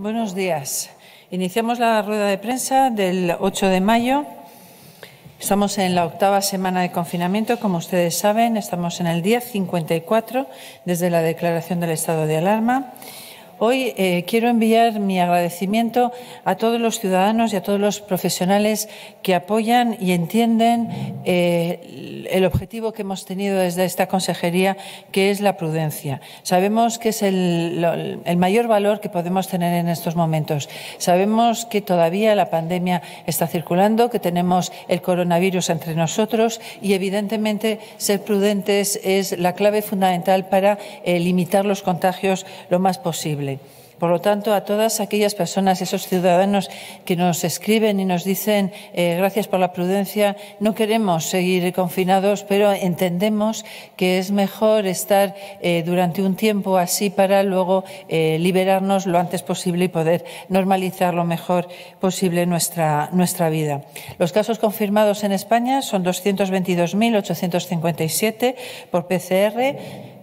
Buenos días. Iniciamos la rueda de prensa del 8 de mayo. Estamos en la octava semana de confinamiento. Como ustedes saben, estamos en el día 54 desde la declaración del estado de alarma. Hoy quiero enviar mi agradecimiento a todos los ciudadanos y a todos los profesionales que apoyan y entienden el objetivo que hemos tenido desde esta consejería, que es la prudencia. Sabemos que es el mayor valor que podemos tener en estos momentos. Sabemos que todavía la pandemia está circulando, que tenemos el coronavirus entre nosotros y, evidentemente, ser prudentes es la clave fundamental para limitar los contagios lo más posible. Por lo tanto, a todas aquellas personas, esos ciudadanos que nos escriben y nos dicen gracias por la prudencia, no queremos seguir confinados, pero entendemos que es mejor estar durante un tiempo así para luego liberarnos lo antes posible y poder normalizar lo mejor posible nuestra vida. Los casos confirmados en España son 222.857 por PCR,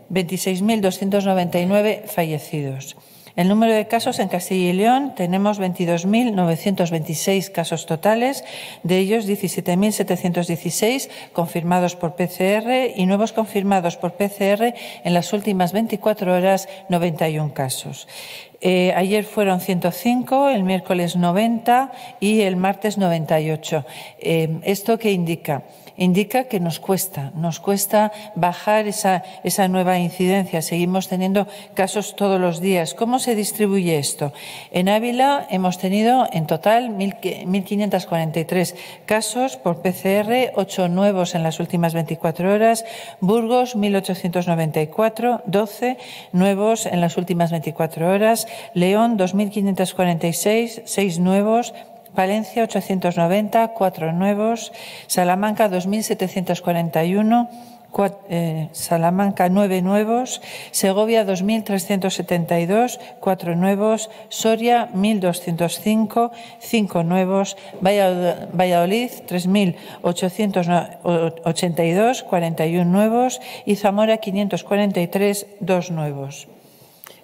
26.299 fallecidos. El número de casos en Castilla y León tenemos 22.926 casos totales, de ellos 17.716 confirmados por PCR y nuevos confirmados por PCR en las últimas 24 horas, 91 casos. Ayer fueron 105, el miércoles 90 y el martes 98. ¿Esto qué indica? Indica que nos cuesta bajar esa nueva incidencia. Seguimos teniendo casos todos los días. ¿Cómo se distribuye esto? En Ávila hemos tenido en total 1.543 casos por PCR, 8 nuevos en las últimas 24 horas. Burgos, 1.894, 12 nuevos en las últimas 24 horas. León, 2.546, 6 nuevos. Palencia, 890, 4 nuevos. Salamanca, 2.741, 9 nuevos. Segovia, 2.372, 4 nuevos. Soria, 1.205, 5 nuevos. Valladolid, 3.882, 41 nuevos. Y Zamora, 543, 2 nuevos.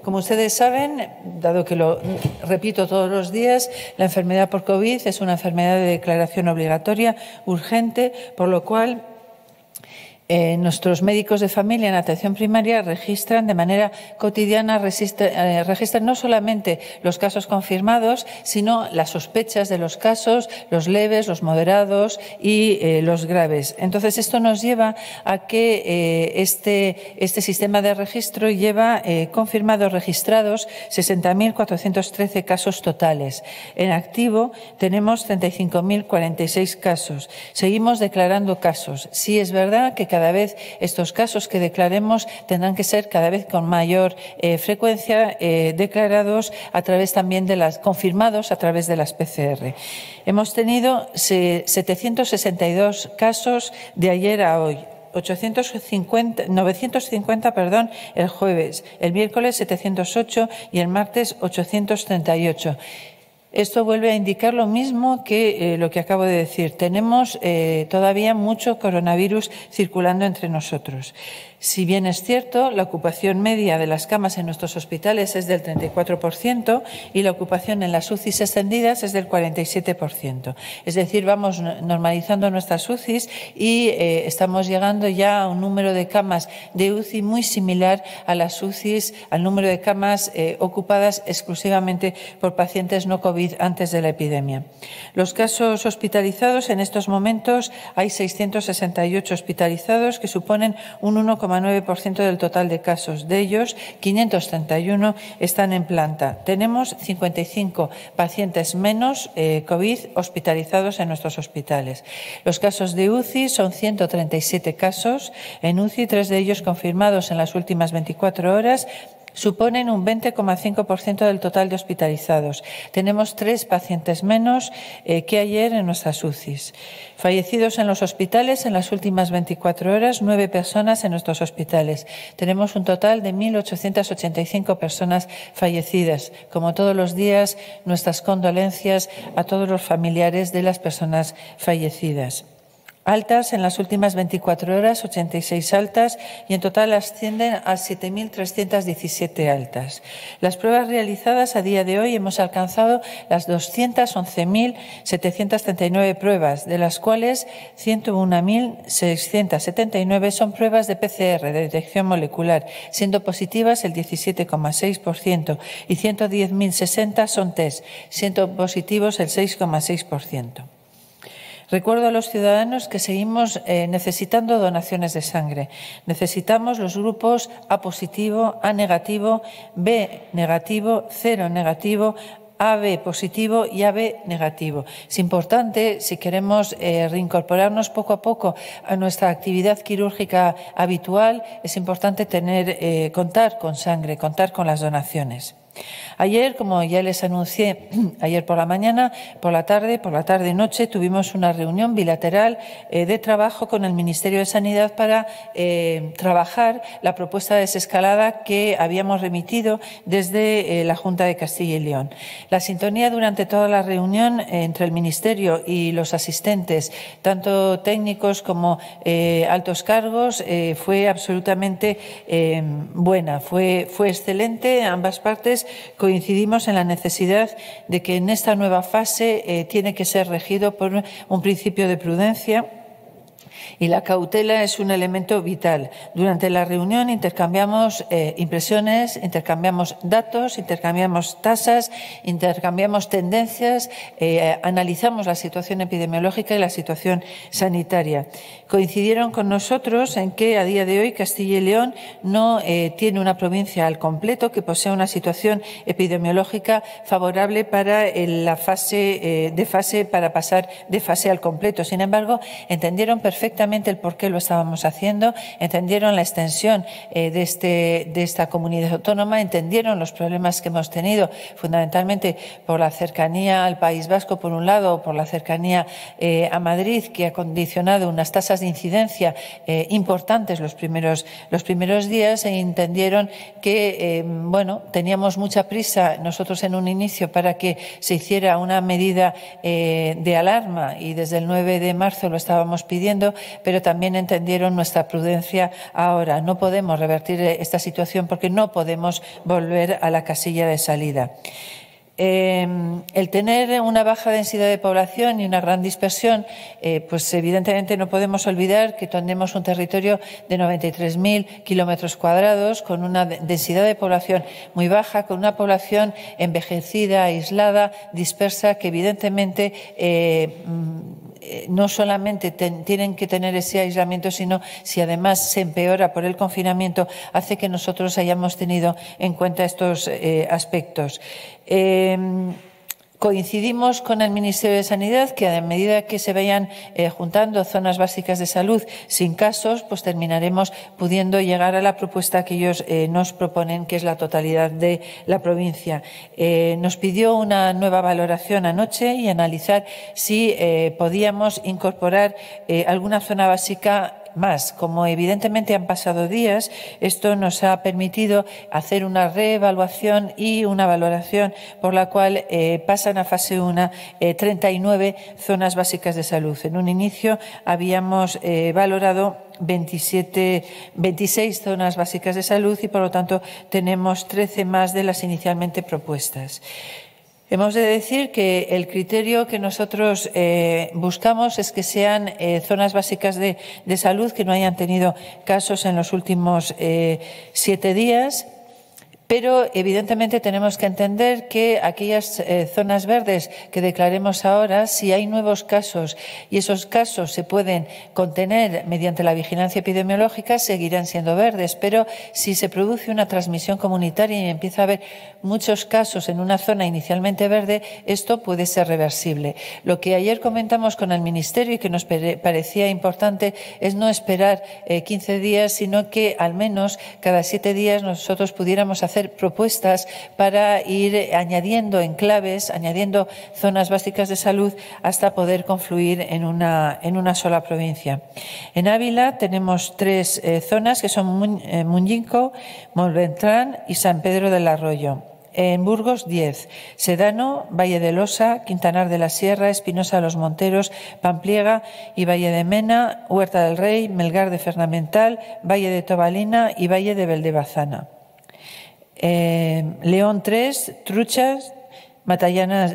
Como ustedes saben, dado que lo repito todos los días, la enfermedad por COVID es una enfermedad de declaración obligatoria, urgente, por lo cual nuestros médicos de familia en atención primaria registran de manera cotidiana, registran no solamente los casos confirmados, sino las sospechas de los casos, los leves, los moderados y los graves. Entonces, esto nos lleva a que este sistema de registro lleva confirmados, registrados, 60.413 casos totales. En activo tenemos 35.046 casos. Seguimos declarando casos. Sí es verdad que cada vez estos casos que declaremos tendrán que ser cada vez con mayor frecuencia declarados a través también de las confirmados a través de las PCR. Hemos tenido 762 casos de ayer a hoy. 950 el jueves, el miércoles 708 y el martes 838. Esto vuelve a indicar lo mismo que lo que acabo de decir. Tenemos todavía mucho coronavirus circulando entre nosotros. Si bien es cierto, la ocupación media de las camas en nuestros hospitales es del 34% y la ocupación en las UCIs extendidas es del 47%. Es decir, vamos normalizando nuestras UCIs y estamos llegando ya a un número de camas de UCI muy similar a las UCIs, al número de camas ocupadas exclusivamente por pacientes no COVID antes de la epidemia. Los casos hospitalizados en estos momentos hay 668 hospitalizados que suponen un 1,9% del total de casos. De ellos, 531 están en planta. Tenemos 55 pacientes menos COVID hospitalizados en nuestros hospitales. Los casos de UCI son 137 casos. En UCI, 3 de ellos confirmados en las últimas 24 horas. Suponen un 20,5% del total de hospitalizados. Tenemos 3 pacientes menos que ayer en nuestras UCIs. Fallecidos en los hospitales en las últimas 24 horas, 9 personas en nuestros hospitales. Tenemos un total de 1.885 personas fallecidas. Como todos los días, nuestras condolencias a todos los familiares de las personas fallecidas. Altas en las últimas 24 horas, 86 altas, y en total ascienden a 7.317 altas. Las pruebas realizadas a día de hoy hemos alcanzado las 211.739 pruebas, de las cuales 101.679 son pruebas de PCR, de detección molecular, siendo positivas el 17,6%, y 110.060 son test, siendo positivos el 6,6%. Recuerdo a los ciudadanos que seguimos necesitando donaciones de sangre. Necesitamos los grupos A positivo, A negativo, B negativo, cero negativo, AB positivo y AB negativo. Es importante, si queremos reincorporarnos poco a poco a nuestra actividad quirúrgica habitual, es importante contar con sangre, contar con las donaciones. Ayer, como ya les anuncié, ayer por la mañana, por la tarde y noche, tuvimos una reunión bilateral de trabajo con el Ministerio de Sanidad para trabajar la propuesta de desescalada que habíamos remitido desde la Junta de Castilla y León. La sintonía durante toda la reunión entre el Ministerio y los asistentes, tanto técnicos como altos cargos, fue absolutamente buena, fue excelente. Ambas partes coincidimos en la necesidad de que en esta nueva fase tiene que ser regido por un principio de prudencia y la cautela es un elemento vital. Durante la reunión intercambiamos impresiones, intercambiamos datos, intercambiamos tasas, intercambiamos tendencias, analizamos la situación epidemiológica y la situación sanitaria. Coincidieron con nosotros en que a día de hoy Castilla y León no tiene una provincia al completo que posee una situación epidemiológica favorable para para pasar de fase al completo. Sin embargo, entendieron perfectamente el por qué lo estábamos haciendo, entendieron la extensión de esta comunidad autónoma, entendieron los problemas que hemos tenido, fundamentalmente por la cercanía al País Vasco, por un lado, por la cercanía a Madrid, que ha condicionado unas tasas de incidencia importantes los primeros días, e entendieron que teníamos mucha prisa nosotros en un inicio para que se hiciera una medida de alarma, y desde el 9 de marzo lo estábamos pidiendo, pero también entendieron nuestra prudencia ahora. No podemos revertir esta situación porque no podemos volver a la casilla de salida. El tener una baja densidad de población y una gran dispersión, pues evidentemente no podemos olvidar que tenemos un territorio de 93.000 kilómetros cuadrados con una densidad de población muy baja, con una población envejecida, aislada, dispersa, que evidentemente no solamente tienen que tener ese aislamiento, sino si además se empeora por el confinamiento, hace que nosotros hayamos tenido en cuenta estos aspectos. Coincidimos con el Ministerio de Sanidad que, a medida que se vayan juntando zonas básicas de salud sin casos, pues terminaremos pudiendo llegar a la propuesta que ellos nos proponen, que es la totalidad de la provincia. Nos pidió una nueva valoración anoche y analizar si podíamos incorporar alguna zona básica más. Como evidentemente han pasado días, esto nos ha permitido hacer una reevaluación y una valoración por la cual pasan a fase 1 39 zonas básicas de salud. En un inicio habíamos valorado 26 zonas básicas de salud y, por lo tanto, tenemos 13 más de las inicialmente propuestas. Hemos de decir que el criterio que nosotros buscamos es que sean zonas básicas de salud que no hayan tenido casos en los últimos 7 días. Pero, evidentemente, tenemos que entender que aquellas zonas verdes que declaremos ahora, si hay nuevos casos y esos casos se pueden contener mediante la vigilancia epidemiológica, seguirán siendo verdes. Pero si se produce una transmisión comunitaria y empieza a haber muchos casos en una zona inicialmente verde, esto puede ser reversible. Lo que ayer comentamos con el Ministerio y que nos parecía importante es no esperar 15 días, sino que al menos cada 7 días nosotros pudiéramos hacer propuestas para ir añadiendo enclaves, añadiendo zonas básicas de salud hasta poder confluir en una sola provincia. En Ávila tenemos 3 zonas que son Muñinco, Molventrán y San Pedro del Arroyo. En Burgos, 10. Sedano, Valle de Losa, Quintanar de la Sierra, Espinosa de los Monteros, Pampliega y Valle de Mena, Huerta del Rey, Melgar de Fernamental, Valle de Tobalina y Valle de Beldebazana. León, 3. Truchas, Matallana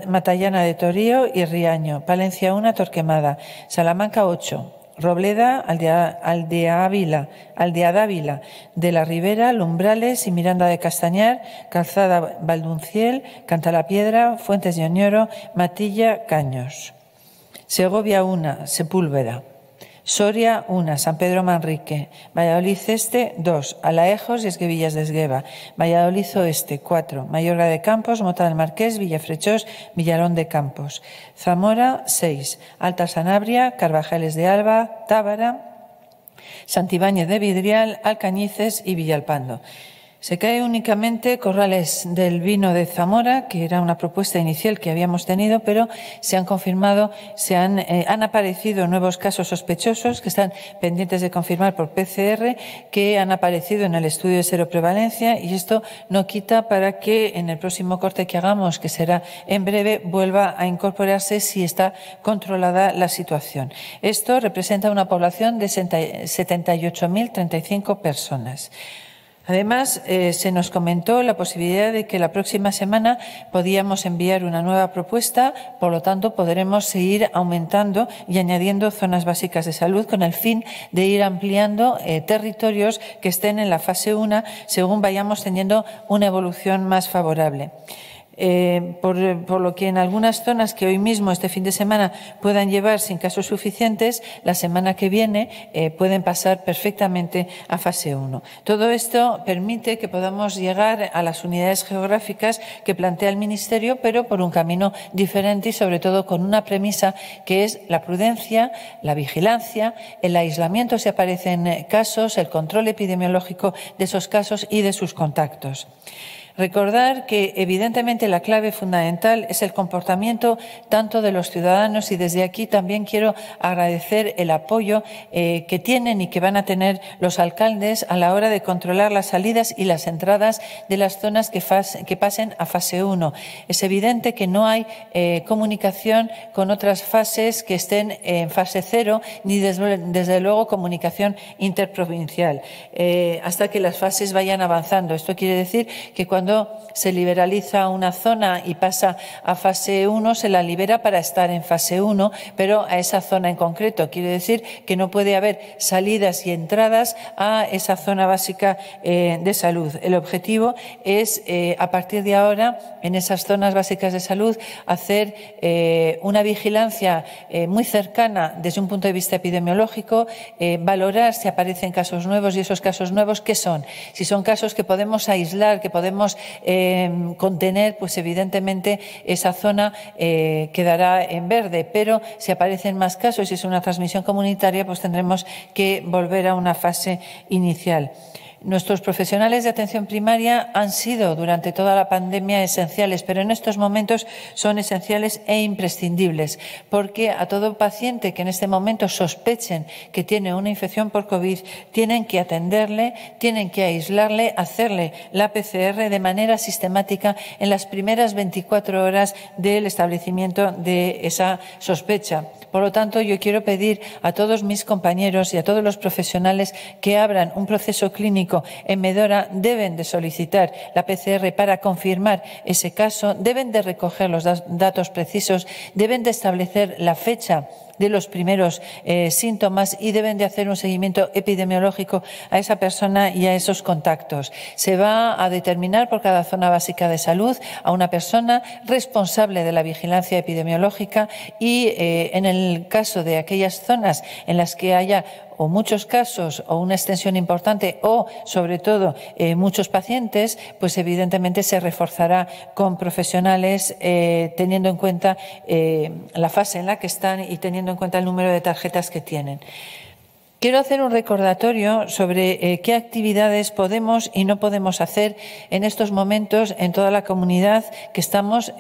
de Torío y Riaño. Palencia, 1. Torquemada. Salamanca, 8. Robleda, Aldea Dávila, de la Ribera, Lumbrales y Miranda de Castañar, Calzada Valdunciel, Cantalapiedra, Fuentes de Oñoro, Matilla, Caños. Segovia, 1, Sepúlveda. Soria, 1, San Pedro Manrique. Valladolid Este, 2, Alaejos y Esguevillas de Esgueva. Valladolid Oeste, 4, Mayorga de Campos, Mota del Marqués, Villafrechós, Villalón de Campos. Zamora, 6, Alta Sanabria, Carvajales de Alba, Tábara, Santibáñez de Vidrial, Alcañices y Villalpando. Se cae únicamente Corrales del Vino de Zamora, que era una propuesta inicial que habíamos tenido, pero se han confirmado, han aparecido nuevos casos sospechosos que están pendientes de confirmar por PCR, que han aparecido en el estudio de seroprevalencia, y esto no quita para que en el próximo corte que hagamos, que será en breve, vuelva a incorporarse si está controlada la situación. Esto representa una población de 78.035 personas. Además, se nos comentó la posibilidad de que la próxima semana podíamos enviar una nueva propuesta, por lo tanto podremos seguir aumentando y añadiendo zonas básicas de salud con el fin de ir ampliando territorios que estén en la fase 1 según vayamos teniendo una evolución más favorable. Por lo que en algunas zonas que hoy mismo, este fin de semana, puedan llevar sin casos suficientes, la semana que viene pueden pasar perfectamente a fase 1. Todo esto permite que podamos llegar a las unidades geográficas que plantea el Ministerio, pero por un camino diferente y sobre todo con una premisa que es la prudencia, la vigilancia, el aislamiento si aparecen casos, el control epidemiológico de esos casos y de sus contactos. Recordar que, evidentemente, la clave fundamental es el comportamiento tanto de los ciudadanos, y desde aquí también quiero agradecer el apoyo que tienen y que van a tener los alcaldes a la hora de controlar las salidas y las entradas de las zonas que pasen a fase 1. Es evidente que no hay comunicación con otras fases que estén en fase 0, ni desde luego comunicación interprovincial, hasta que las fases vayan avanzando. Esto quiere decir que cuando se liberaliza una zona y pasa a fase 1, se la libera para estar en fase 1, pero a esa zona en concreto. Quiere decir que no puede haber salidas y entradas a esa zona básica de salud. El objetivo es, a partir de ahora, en esas zonas básicas de salud, hacer una vigilancia muy cercana desde un punto de vista epidemiológico, valorar si aparecen casos nuevos y esos casos nuevos, ¿qué son? Si son casos que podemos aislar, que podemos contener, pues evidentemente esa zona quedará en verde, pero si aparecen más casos y es una transmisión comunitaria, pues tendremos que volver a una fase inicial. Nuestros profesionales de atención primaria han sido durante toda la pandemia esenciales, pero en estos momentos son esenciales e imprescindibles, porque a todo paciente que en este momento sospechen que tiene una infección por COVID, tienen que atenderle, tienen que aislarle, hacerle la PCR de manera sistemática en las primeras 24 horas del establecimiento de esa sospecha. Por lo tanto, yo quiero pedir a todos mis compañeros y a todos los profesionales que abran un proceso clínico en Medora. Deben de solicitar la PCR para confirmar ese caso, deben de recoger los datos precisos, deben de establecer la fecha de los primeros síntomas y deben de hacer un seguimiento epidemiológico a esa persona y a esos contactos. Se va a determinar por cada zona básica de salud a una persona responsable de la vigilancia epidemiológica y en el caso de aquellas zonas en las que haya o muchos casos o una extensión importante o, sobre todo, muchos pacientes, pues evidentemente se reforzará con profesionales teniendo en cuenta la fase en la que están y teniendo en cuenta el número de tarjetas que tienen. Quiero hacer un recordatorio sobre qué actividades podemos y no podemos hacer en estos momentos en toda la comunidad que estamos,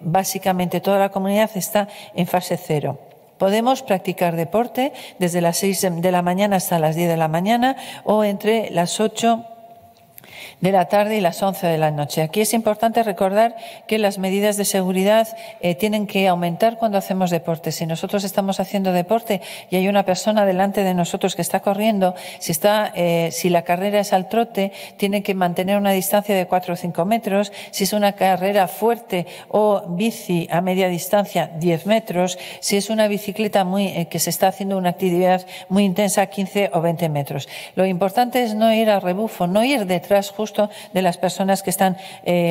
básicamente toda la comunidad está en fase 0. Podemos practicar deporte desde las 6 de la mañana hasta las 10 de la mañana o entre las 8 de la tarde y las 11 de la noche. Aquí es importante recordar que las medidas de seguridad tienen que aumentar cuando hacemos deporte. Si nosotros estamos haciendo deporte y hay una persona delante de nosotros que está corriendo, si la carrera es al trote, tiene que mantener una distancia de 4 o 5 metros. Si es una carrera fuerte o bici a media distancia, 10 metros. Si es una bicicleta que se está haciendo una actividad muy intensa, 15 o 20 metros. Lo importante es no ir a rebufo, no ir detrás justo de las personas que están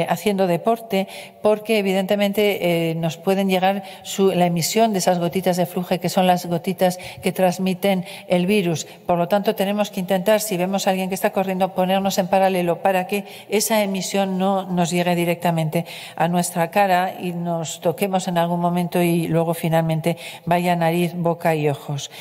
haciendo deporte, porque evidentemente nos pueden llegar la emisión de esas gotitas de flujo, que son las gotitas que transmiten el virus. Por lo tanto, tenemos que intentar, si vemos a alguien que está corriendo, ponernos en paralelo para que esa emisión no nos llegue directamente a nuestra cara y nos toquemos en algún momento y luego finalmente vaya nariz, boca y ojos.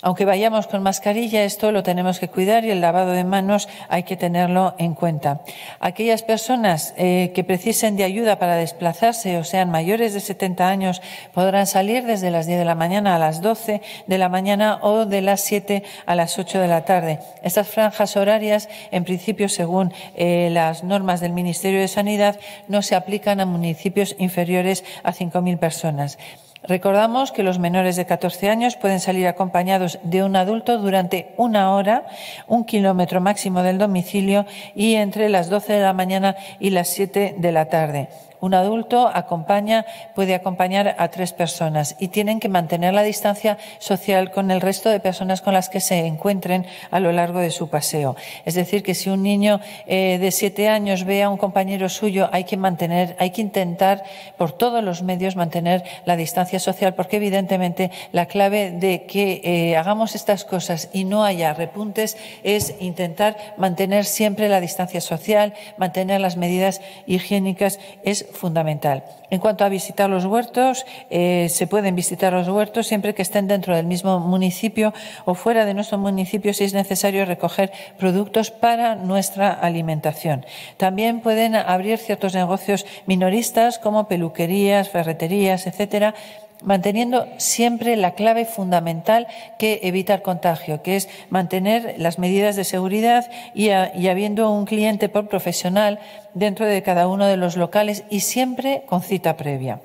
Aunque vayamos con mascarilla, esto lo tenemos que cuidar y el lavado de manos hay que tenerlo en cuenta. Aquellas personas que precisen de ayuda para desplazarse o sean mayores de 70 años podrán salir desde las 10 de la mañana a las 12 de la mañana o de las 7 a las 8 de la tarde. Estas franjas horarias, en principio, según las normas del Ministerio de Sanidad, no se aplican a municipios inferiores a 5.000 personas. Recordamos que los menores de 14 años pueden salir acompañados de un adulto durante una hora, 1 kilómetro máximo del domicilio y entre las 12 de la mañana y las 7 de la tarde. Un adulto puede acompañar a 3 personas y tienen que mantener la distancia social con el resto de personas con las que se encuentren a lo largo de su paseo. Es decir, que si un niño de 7 años ve a un compañero suyo, hay que intentar por todos los medios mantener la distancia social, porque evidentemente la clave de que hagamos estas cosas y no haya repuntes es intentar mantener siempre la distancia social, mantener las medidas higiénicas. Es fundamental. En cuanto a visitar los huertos, se pueden visitar los huertos siempre que estén dentro del mismo municipio o fuera de nuestro municipio si es necesario recoger productos para nuestra alimentación. También pueden abrir ciertos negocios minoristas como peluquerías, ferreterías, etcétera, manteniendo siempre la clave fundamental que evita el contagio, que es mantener las medidas de seguridad y habiendo un cliente por profesional dentro de cada uno de los locales y siempre con cita previa.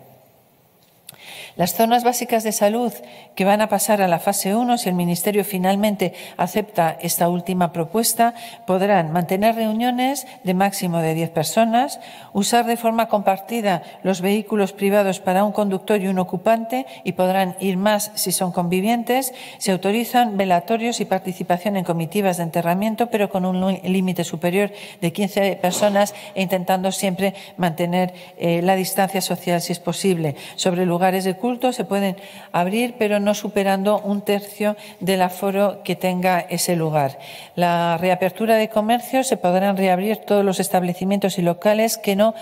Las zonas básicas de salud que van a pasar a la fase 1, si el Ministerio finalmente acepta esta última propuesta, podrán mantener reuniones de máximo de 10 personas, usar de forma compartida los vehículos privados para un conductor y un ocupante y podrán ir más si son convivientes. Se autorizan velatorios y participación en comitivas de enterramiento, pero con un límite superior de 15 personas e intentando siempre mantener la distancia social si es posible. Sobre lugares de culto se pueden abrir, pero no superando 1/3 del aforo que tenga ese lugar. La reapertura de comercio: se podrán reabrir todos los establecimientos y locales que no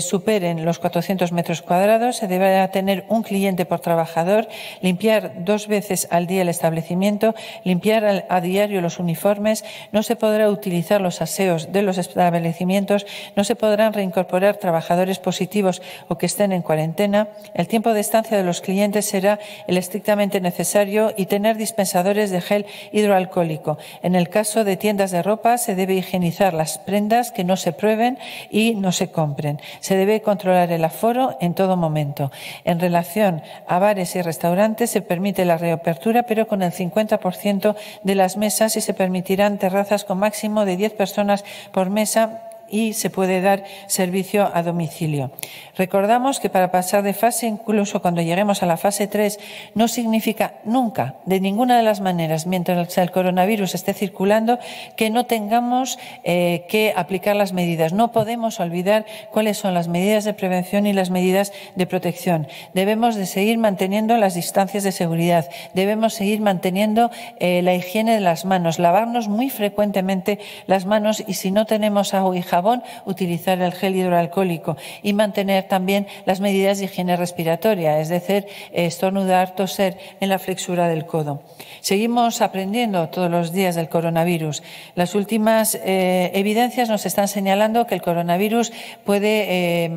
superen los 400 metros cuadrados. Se deberá tener un cliente por trabajador, limpiar 2 veces al día el establecimiento, limpiar a diario los uniformes, no se podrá utilizar los aseos de los establecimientos, no se podrán reincorporar trabajadores positivos o que estén en cuarentena. El tiempo de estancia de los clientes será el estrictamente necesario y tener dispensadores de gel hidroalcohólico. En el caso de tiendas de ropa, se debe higienizar las prendas, que no se prueben y no se compren. Se debe controlar el aforo en todo momento. En relación a bares y restaurantes, se permite la reapertura, pero con el 50% de las mesas, y se permitirán terrazas con máximo de 10 personas por mesa y se puede dar servicio a domicilio. Recordamos que para pasar de fase, incluso cuando lleguemos a la fase 3, no significa nunca, de ninguna de las maneras, mientras el coronavirus esté circulando, que no tengamos que aplicar las medidas. No podemos olvidar cuáles son las medidas de prevención y las medidas de protección. Debemos de seguir manteniendo las distancias de seguridad, debemos seguir manteniendo la higiene de las manos, lavarnos muy frecuentemente las manos y, si no tenemos agua y jabón, utilizar el gel hidroalcohólico y mantener también las medidas de higiene respiratoria, es decir, estornudar, toser en la flexura del codo. Seguimos aprendiendo todos los días del coronavirus. Las últimas evidencias nos están señalando que el coronavirus puede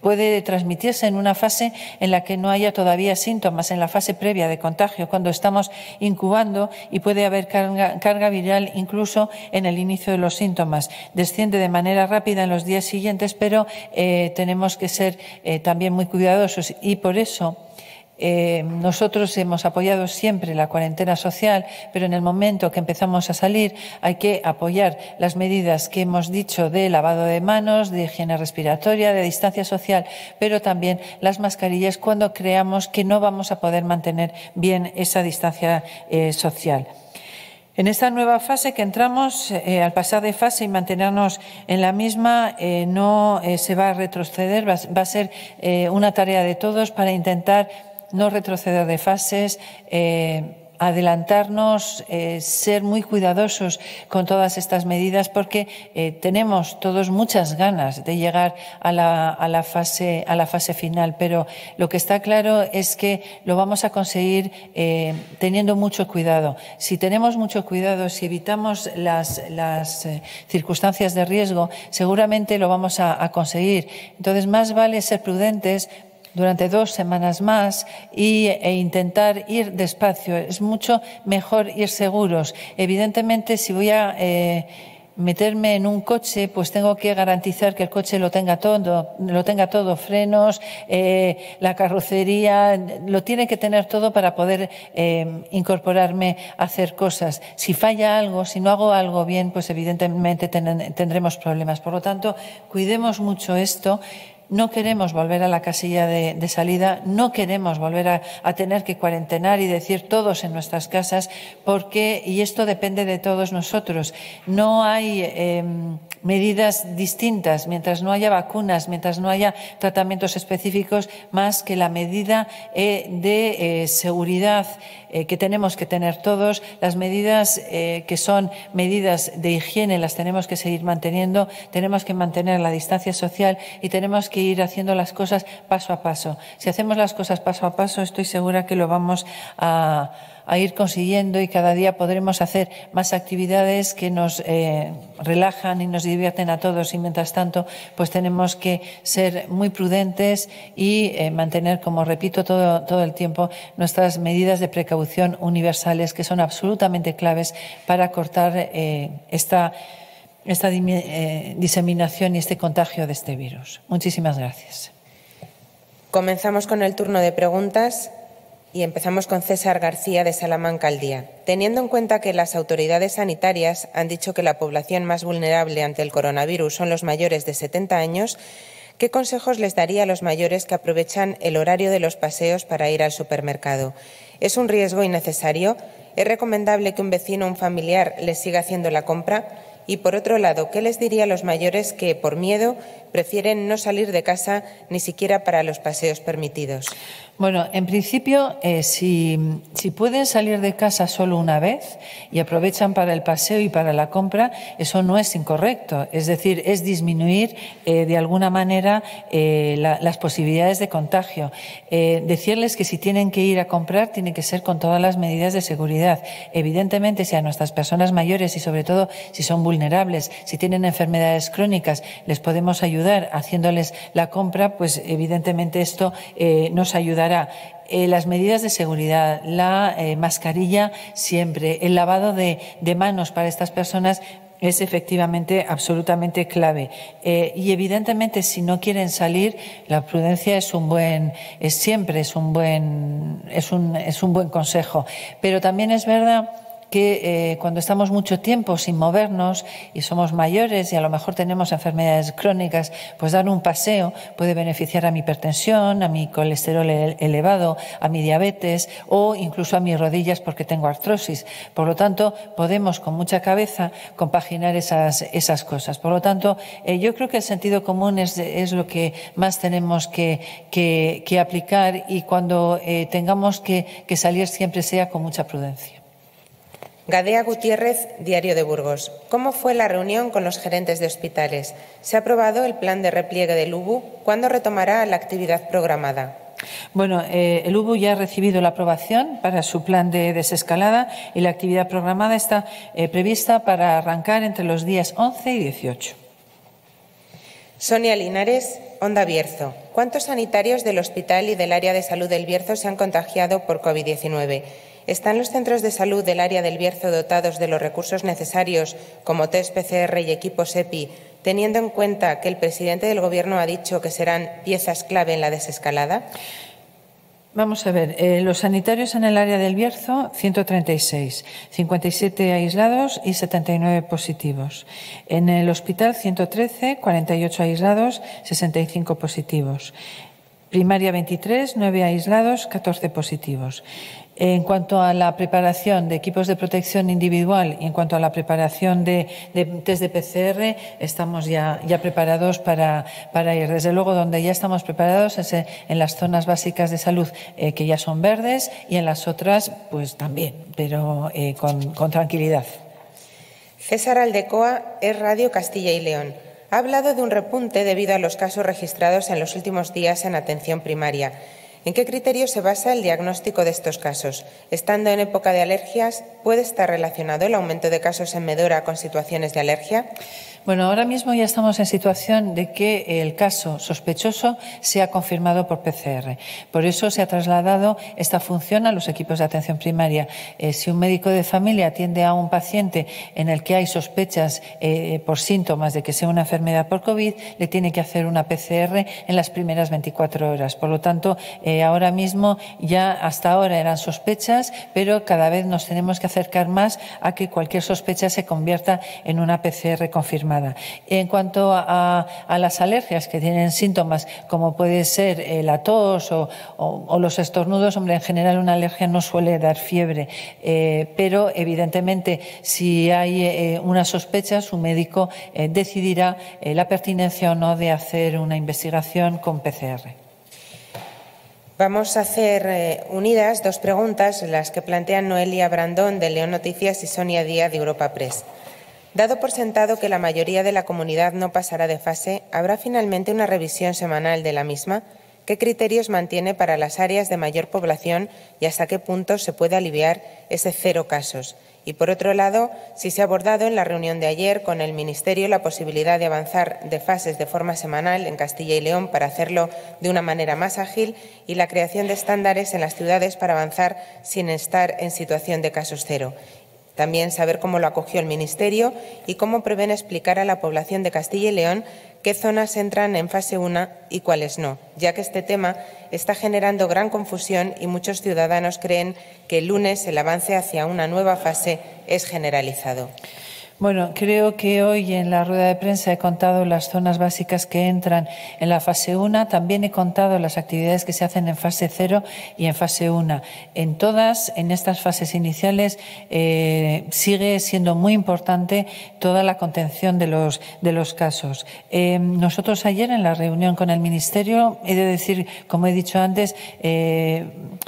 puede transmitirse en una fase en la que no haya todavía síntomas, en la fase previa de contagio, cuando estamos incubando, y puede haber carga viral incluso en el inicio de los síntomas. Desciende de manera rápida en los días siguientes, pero tenemos que ser también muy cuidadosos, y por eso nosotros hemos apoyado siempre la cuarentena social, pero en el momento que empezamos a salir hay que apoyar las medidas que hemos dicho de lavado de manos, de higiene respiratoria, de distancia social, pero también las mascarillas cuando creamos que no vamos a poder mantener bien esa distancia social. En esta nueva fase que entramos, al pasar de fase y mantenernos en la misma, no se va a retroceder, va a ser una tarea de todos para intentar no retroceder de fases, adelantarnos, ser muy cuidadosos con todas estas medidas, porque tenemos todos muchas ganas de llegar a la fase final, pero lo que está claro es que lo vamos a conseguir teniendo mucho cuidado. Si tenemos mucho cuidado, si evitamos las circunstancias de riesgo, seguramente lo vamos a conseguir. Entonces, más vale ser prudentes durante 2 semanas más e intentar ir despacio. Es mucho mejor ir seguros. Evidentemente, si voy a meterme en un coche, pues tengo que garantizar que el coche lo tenga todo, frenos, la carrocería, lo tiene que tener todo para poder incorporarme a hacer cosas. Si falla algo, si no hago algo bien, pues evidentemente tendremos problemas. Por lo tanto, cuidemos mucho esto. No queremos volver a la casilla de salida, no queremos volver a tener que cuarentenar y decir todos en nuestras casas, porque, y esto depende de todos nosotros, no hay medidas distintas mientras no haya vacunas, mientras no haya tratamientos específicos, más que la medida de seguridad que tenemos que tener todos. Las medidas que son medidas de higiene las tenemos que seguir manteniendo, tenemos que mantener la distancia social y tenemos que ir haciendo las cosas paso a paso. Si hacemos las cosas paso a paso, estoy segura que lo vamos a ir consiguiendo, y cada día podremos hacer más actividades que nos relajan y nos divierten a todos, y mientras tanto pues tenemos que ser muy prudentes y mantener, como repito todo el tiempo, nuestras medidas de precaución universales, que son absolutamente claves para cortar esta diseminación y este contagio de este virus. Muchísimas gracias. Comenzamos con el turno de preguntas y empezamos con César García, de Salamanca al Día. Teniendo en cuenta que las autoridades sanitarias han dicho que la población más vulnerable ante el coronavirus son los mayores de 70 años, ¿qué consejos les daría a los mayores que aprovechan el horario de los paseos para ir al supermercado? ¿Es un riesgo innecesario? ¿Es recomendable que un vecino o un familiar les siga haciendo la compra? Y, por otro lado, ¿qué les diría a los mayores que, por miedo, prefieren no salir de casa ni siquiera para los paseos permitidos? Bueno, en principio, si pueden salir de casa solo una vez y aprovechan para el paseo y para la compra, eso no es incorrecto. Es decir, es disminuir de alguna manera las posibilidades de contagio. Decirles que si tienen que ir a comprar, tiene que ser con todas las medidas de seguridad. Evidentemente, si a nuestras personas mayores, y sobre todo si son vulnerables, si tienen enfermedades crónicas, les podemos ayudar haciéndoles la compra, pues evidentemente esto nos ayudará. Las medidas de seguridad, la mascarilla siempre, el lavado de manos para estas personas es efectivamente absolutamente clave. Y evidentemente, si no quieren salir, la prudencia siempre es un buen consejo. Pero también es verdad que cuando estamos mucho tiempo sin movernos y somos mayores y a lo mejor tenemos enfermedades crónicas, pues dar un paseo puede beneficiar a mi hipertensión, a mi colesterol elevado, a mi diabetes o incluso a mis rodillas, porque tengo artrosis. Por lo tanto, podemos con mucha cabeza compaginar esas cosas. Por lo tanto, yo creo que el sentido común es lo que más tenemos que aplicar, y cuando tengamos que salir siempre sea con mucha prudencia. Gadea Gutiérrez, Diario de Burgos. ¿Cómo fue la reunión con los gerentes de hospitales? ¿Se ha aprobado el plan de repliegue del UBU? ¿Cuándo retomará la actividad programada? Bueno, el UBU ya ha recibido la aprobación para su plan de desescalada, y la actividad programada está prevista para arrancar entre los días 11 y 18. Sonia Linares, Onda Bierzo. ¿Cuántos sanitarios del hospital y del área de salud del Bierzo se han contagiado por COVID-19? ¿Están los centros de salud del área del Bierzo dotados de los recursos necesarios, como test PCR y equipos EPI, teniendo en cuenta que el presidente del Gobierno ha dicho que serán piezas clave en la desescalada? Vamos a ver, los sanitarios en el área del Bierzo, 136, 57 aislados y 79 positivos. En el hospital, 113, 48 aislados, 65 positivos. Primaria, 23, 9 aislados, 14 positivos. En cuanto a la preparación de equipos de protección individual y en cuanto a la preparación de test de PCR, estamos ya preparados para ir. Desde luego, donde ya estamos preparados es en las zonas básicas de salud, que ya son verdes, y en las otras, pues también, pero con tranquilidad. César Aldecoa, es Radio Castilla y León. Ha hablado de un repunte debido a los casos registrados en los últimos días en atención primaria. ¿En qué criterio se basa el diagnóstico de estos casos? Estando en época de alergias, ¿puede estar relacionado el aumento de casos en Medora con situaciones de alergia? Bueno, ahora mismo ya estamos en situación de que el caso sospechoso sea confirmado por PCR. Por eso se ha trasladado esta función a los equipos de atención primaria. Si un médico de familia atiende a un paciente en el que hay sospechas por síntomas de que sea una enfermedad por COVID, le tiene que hacer una PCR en las primeras 24 horas. Por lo tanto, ahora mismo ya hasta ahora eran sospechas, pero cada vez nos tenemos que acercar más a que cualquier sospecha se convierta en una PCR confirmada. En cuanto a las alergias que tienen síntomas como puede ser la tos o los estornudos, hombre, en general una alergia no suele dar fiebre, pero evidentemente si hay una sospecha, su médico decidirá la pertinencia o no de hacer una investigación con PCR. Vamos a hacer unidas dos preguntas, las que plantean Noelia Brandón de León Noticias y Sonia Díaz de Europa Press. Dado por sentado que la mayoría de la comunidad no pasará de fase, ¿habrá finalmente una revisión semanal de la misma? ¿Qué criterios mantiene para las áreas de mayor población y hasta qué punto se puede aliviar ese cero casos? Y, por otro lado, si se ha abordado en la reunión de ayer con el Ministerio la posibilidad de avanzar de fases de forma semanal en Castilla y León para hacerlo de una manera más ágil y la creación de estándares en las ciudades para avanzar sin estar en situación de casos cero. También saber cómo lo acogió el Ministerio y cómo prevén explicar a la población de Castilla y León qué zonas entran en fase 1 y cuáles no, ya que este tema está generando gran confusión y muchos ciudadanos creen que el lunes el avance hacia una nueva fase es generalizado. Bueno, creo que hoy en la rueda de prensa he contado las zonas básicas que entran en la fase 1. También he contado las actividades que se hacen en fase 0 y en fase 1. En todas, en estas fases iniciales, sigue siendo muy importante toda la contención de los casos. Nosotros ayer en la reunión con el Ministerio, he de decir, como he dicho antes,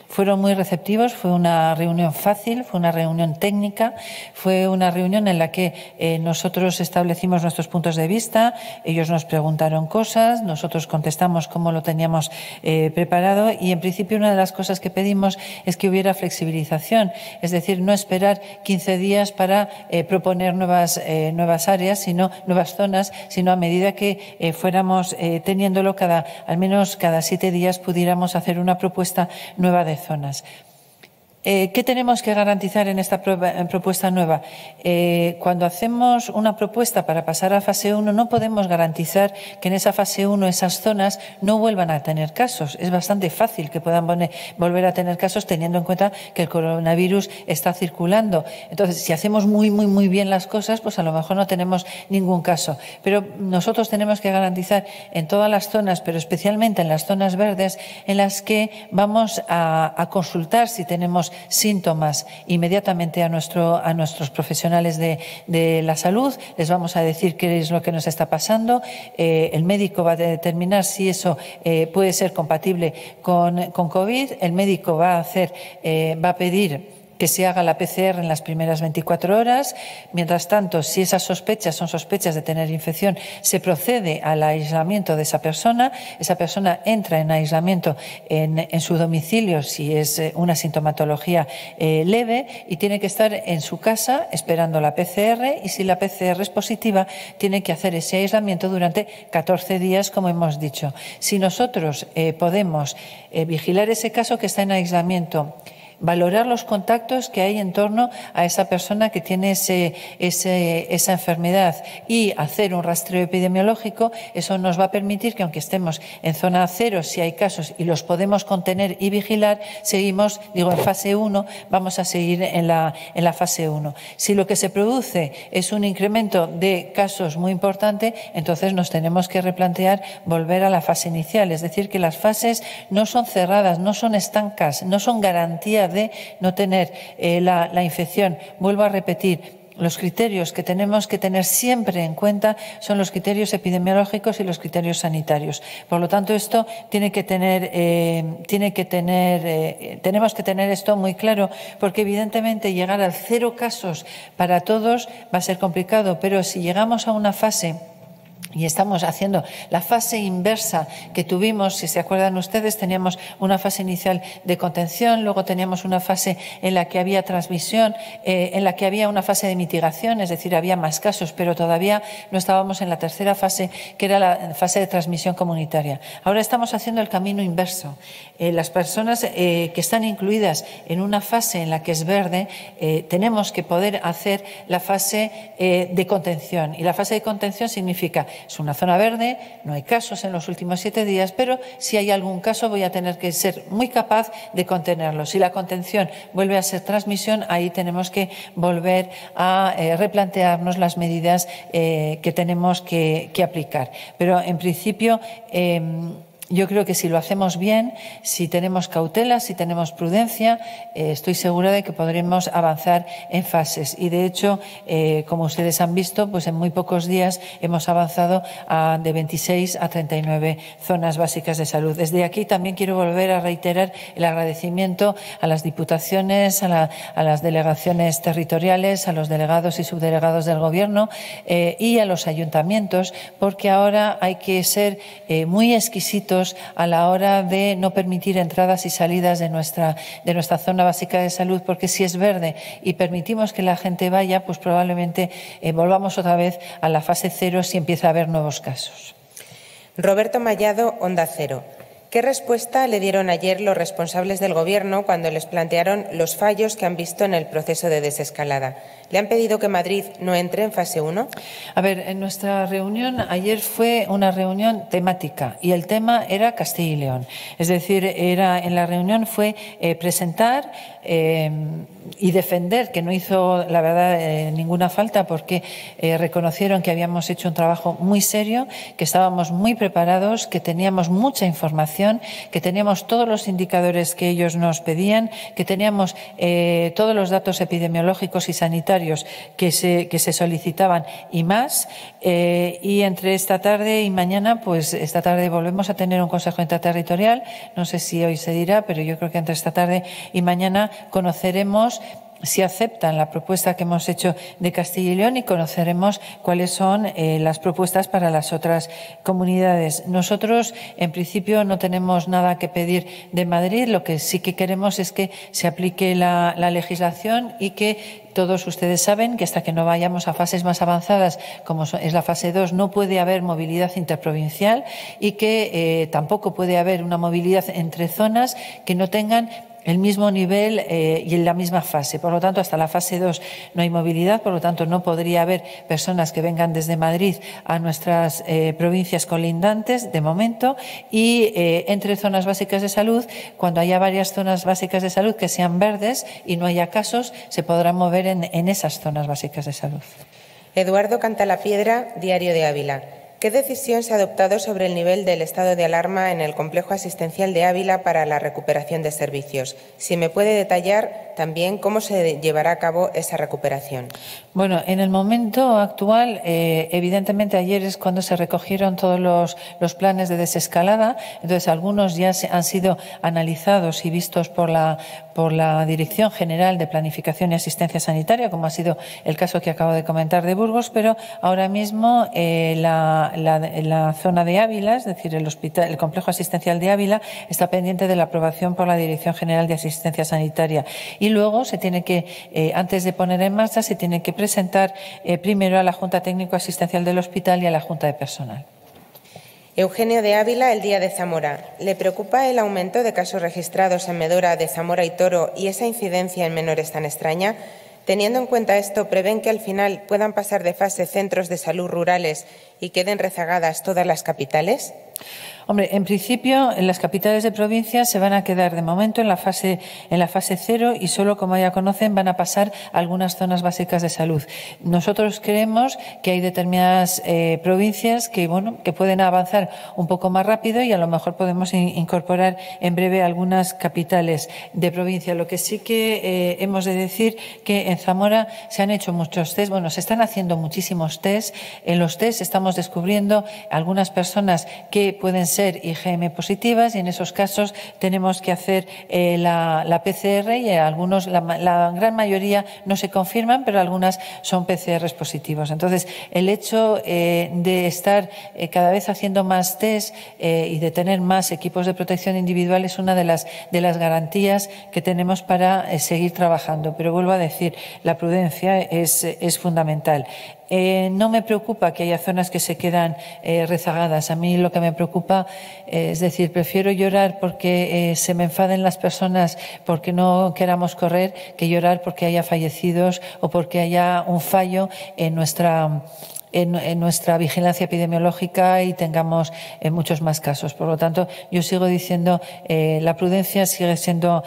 fueron muy receptivos. Fue una reunión fácil, fue una reunión técnica, fue una reunión en la que nosotros establecimos nuestros puntos de vista, ellos nos preguntaron cosas, nosotros contestamos cómo lo teníamos preparado y, en principio, una de las cosas que pedimos es que hubiera flexibilización, es decir, no esperar 15 días para proponer nuevas áreas, sino nuevas zonas, sino a medida que fuéramos teniéndolo al menos cada 7 días pudiéramos hacer una propuesta nueva de zonas. ¿Qué tenemos que garantizar en esta propuesta nueva? Cuando hacemos una propuesta para pasar a fase 1 no podemos garantizar que en esa fase 1 esas zonas no vuelvan a tener casos. Es bastante fácil que puedan volver a tener casos teniendo en cuenta que el coronavirus está circulando. Entonces, si hacemos muy bien las cosas, pues a lo mejor no tenemos ningún caso. Pero nosotros tenemos que garantizar en todas las zonas, pero especialmente en las zonas verdes, en las que vamos a consultar si tenemos síntomas inmediatamente a nuestros profesionales de la salud. Les vamos a decir qué es lo que nos está pasando. El médico va a determinar si eso puede ser compatible con COVID. El médico va a pedir que se haga la PCR en las primeras 24 horas. Mientras tanto, si esas sospechas son sospechas de tener infección, se procede al aislamiento de esa persona entra en aislamiento en su domicilio si es una sintomatología leve y tiene que estar en su casa esperando la PCR, y si la PCR es positiva tiene que hacer ese aislamiento durante 14 días, como hemos dicho. Si nosotros podemos vigilar ese caso que está en aislamiento, valorar los contactos que hay en torno a esa persona que tiene esa enfermedad y hacer un rastreo epidemiológico, eso nos va a permitir que, aunque estemos en zona cero, si hay casos y los podemos contener y vigilar, seguimos, en fase 1, vamos a seguir en la fase 1. Si lo que se produce es un incremento de casos muy importante, entonces nos tenemos que replantear volver a la fase inicial. Es decir, que las fases no son cerradas, no son estancas, no son garantías de no tener la infección. Vuelvo a repetir, los criterios que tenemos que tener siempre en cuenta son los criterios epidemiológicos y los criterios sanitarios. Por lo tanto, esto tenemos que tener esto muy claro, porque evidentemente llegar al 0 casos para todos va a ser complicado, pero si llegamos a una fase y estamos haciendo la fase inversa que tuvimos, si se acuerdan ustedes, teníamos una fase inicial de contención, luego teníamos una fase en la que había transmisión, en la que había una fase de mitigación, es decir, había más casos, pero todavía no estábamos en la tercera fase, que era la fase de transmisión comunitaria. Ahora estamos haciendo el camino inverso. Las personas que están incluidas en una fase en la que es verde, tenemos que poder hacer la fase de contención. Y la fase de contención significa: es una zona verde, no hay casos en los últimos 7 días, pero si hay algún caso voy a tener que ser muy capaz de contenerlo. Si la contención vuelve a ser transmisión, ahí tenemos que volver a replantearnos las medidas que tenemos que aplicar. Pero en principio, yo creo que si lo hacemos bien, si tenemos cautela, si tenemos prudencia, estoy segura de que podremos avanzar en fases. Y de hecho, como ustedes han visto, pues en muy pocos días hemos avanzado de 26 a 39 zonas básicas de salud. Desde aquí también quiero volver a reiterar el agradecimiento a las diputaciones, a las delegaciones territoriales, a los delegados y subdelegados del Gobierno y a los ayuntamientos, porque ahora hay que ser muy exquisitos a la hora de no permitir entradas y salidas de nuestra zona básica de salud, porque si es verde y permitimos que la gente vaya, pues probablemente volvamos otra vez a la fase 0 si empieza a haber nuevos casos. Roberto Mallado, Onda Cero. ¿Qué respuesta le dieron ayer los responsables del Gobierno cuando les plantearon los fallos que han visto en el proceso de desescalada? ¿Le han pedido que Madrid no entre en fase 1? A ver, en nuestra reunión ayer fue una reunión temática y el tema era Castilla y León. Es decir, en la reunión fue presentar y defender, que no hizo, la verdad, ninguna falta, porque reconocieron que habíamos hecho un trabajo muy serio, que estábamos muy preparados, que teníamos mucha información, que teníamos todos los indicadores que ellos nos pedían, que teníamos todos los datos epidemiológicos y sanitarios que se solicitaban y más. Y entre esta tarde y mañana, pues esta tarde volvemos a tener un consejo interterritorial. No sé si hoy se dirá, pero yo creo que entre esta tarde y mañana conoceremos si aceptan la propuesta que hemos hecho de Castilla y León y conoceremos cuáles son las propuestas para las otras comunidades. Nosotros, en principio, no tenemos nada que pedir de Madrid. Lo que sí que queremos es que se aplique la legislación y que todos ustedes saben que hasta que no vayamos a fases más avanzadas, como es la fase 2, no puede haber movilidad interprovincial y que tampoco puede haber una movilidad entre zonas que no tengan el mismo nivel y en la misma fase. Por lo tanto, hasta la fase 2 no hay movilidad, por lo tanto, no podría haber personas que vengan desde Madrid a nuestras provincias colindantes, de momento, y entre zonas básicas de salud, cuando haya varias zonas básicas de salud que sean verdes y no haya casos, se podrán mover en esas zonas básicas de salud. Eduardo Cantalapiedra, Diario de Ávila. ¿Qué decisión se ha adoptado sobre el nivel del estado de alarma en el complejo asistencial de Ávila para la recuperación de servicios? Si me puede detallar también cómo se llevará a cabo esa recuperación. Bueno, en el momento actual, evidentemente ayer es cuando se recogieron todos los planes de desescalada. Entonces, algunos ya han sido analizados y vistos por la Dirección General de Planificación y Asistencia Sanitaria, como ha sido el caso que acabo de comentar de Burgos, pero ahora mismo la zona de Ávila, es decir, el complejo asistencial de Ávila, está pendiente de la aprobación por la Dirección General de Asistencia Sanitaria. Y luego se tiene que, antes de poner en marcha, se tiene que presentar primero a la Junta Técnico Asistencial del Hospital y a la Junta de Personal. Eugenio de Ávila, El Día de Zamora. ¿Le preocupa el aumento de casos registrados en Medora de Zamora y Toro y esa incidencia en menores tan extraña? Teniendo en cuenta esto, ¿prevén que al final puedan pasar de fase centros de salud rurales y queden rezagadas todas las capitales? Hombre, en principio, en las capitales de provincia se van a quedar de momento en la fase cero y solo, como ya conocen, van a pasar a algunas zonas básicas de salud. Nosotros creemos que hay determinadas provincias que, bueno, que pueden avanzar un poco más rápido y a lo mejor podemos incorporar en breve algunas capitales de provincia. Lo que sí que hemos de decir que en Zamora se han hecho muchos test, bueno, se están haciendo muchísimos test. En los test estamos descubriendo algunas personas que pueden ser IgM positivas y en esos casos tenemos que hacer la PCR y algunos, la gran mayoría no se confirman, pero algunas son PCRs positivos. Entonces, el hecho de estar cada vez haciendo más test y de tener más equipos de protección individual es una de las garantías que tenemos para seguir trabajando. Pero vuelvo a decir, la prudencia es fundamental. No me preocupa que haya zonas que se quedan rezagadas. A mí lo que me preocupa, es decir, prefiero llorar porque se me enfaden las personas porque no queramos correr que llorar porque haya fallecidos o porque haya un fallo en nuestra vigilancia epidemiológica y tengamos muchos más casos. Por lo tanto, yo sigo diciendo la prudencia sigue siendo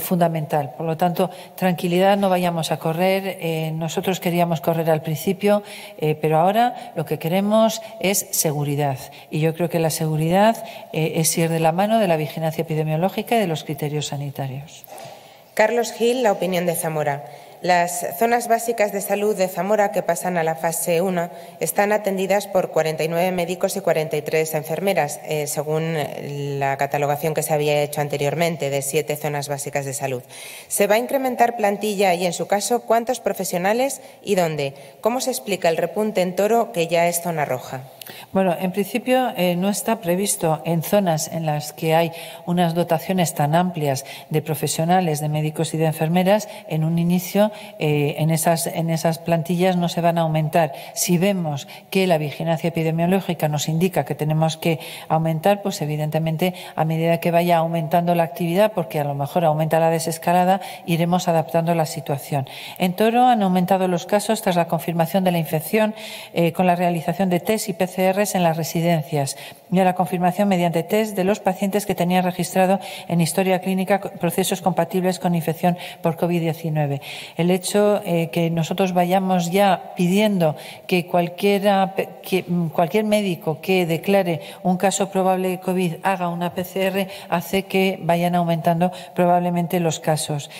fundamental. Por lo tanto, tranquilidad, no vayamos a correr. Nosotros queríamos correr al principio, pero ahora lo que queremos es seguridad. Y yo creo que la seguridad es ir de la mano de la vigilancia epidemiológica y de los criterios sanitarios. Carlos Gil, La Opinión de Zamora. Las zonas básicas de salud de Zamora, que pasan a la fase 1, están atendidas por 49 médicos y 43 enfermeras, según la catalogación que se había hecho anteriormente de 7 zonas básicas de salud. ¿Se va a incrementar plantilla y, en su caso, cuántos profesionales y dónde? ¿Cómo se explica el repunte en Toro, que ya es zona roja? Bueno, en principio no está previsto en zonas en las que hay unas dotaciones tan amplias de profesionales, de médicos y de enfermeras, en un inicio en esas plantillas no se van a aumentar. Si vemos que la vigilancia epidemiológica nos indica que tenemos que aumentar, pues evidentemente a medida que vaya aumentando la actividad, porque a lo mejor aumenta la desescalada, iremos adaptando la situación. En Toro han aumentado los casos tras la confirmación de la infección con la realización de test y PCR en las residencias y a la confirmación mediante test de los pacientes que tenían registrado en historia clínica procesos compatibles con infección por COVID-19. El hecho que nosotros vayamos ya pidiendo que cualquier médico que declare un caso probable de COVID haga una PCR hace que vayan aumentando probablemente los casos.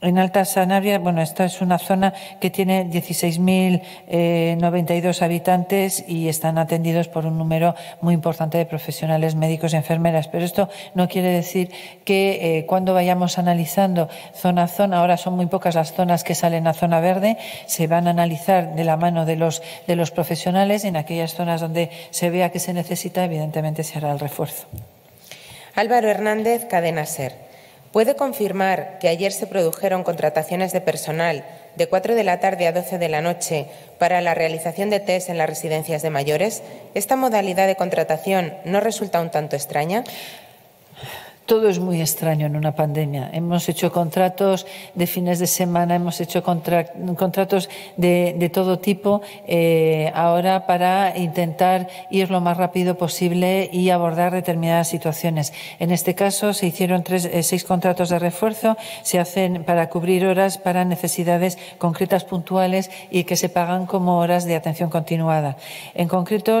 En Alta Sanabria, bueno, esta es una zona que tiene 16.092 habitantes y están atendidos por un número muy importante de profesionales médicos y enfermeras. Pero esto no quiere decir que cuando vayamos analizando zona a zona, ahora son muy pocas las zonas que salen a zona verde, se van a analizar de la mano de los profesionales y en aquellas zonas donde se vea que se necesita, evidentemente se hará el refuerzo. Álvaro Hernández, Cadena SER. ¿Puede confirmar que ayer se produjeron contrataciones de personal de 4 de la tarde a 12 de la noche para la realización de test en las residencias de mayores? ¿Esta modalidad de contratación no resulta un tanto extraña? Todo es muy extraño en una pandemia. Hemos hecho contratos de fines de semana, hemos hecho contratos de todo tipo ahora para intentar ir lo más rápido posible y abordar determinadas situaciones. En este caso se hicieron seis contratos de refuerzo, se hacen para cubrir horas para necesidades concretas, puntuales y que se pagan como horas de atención continuada. En concreto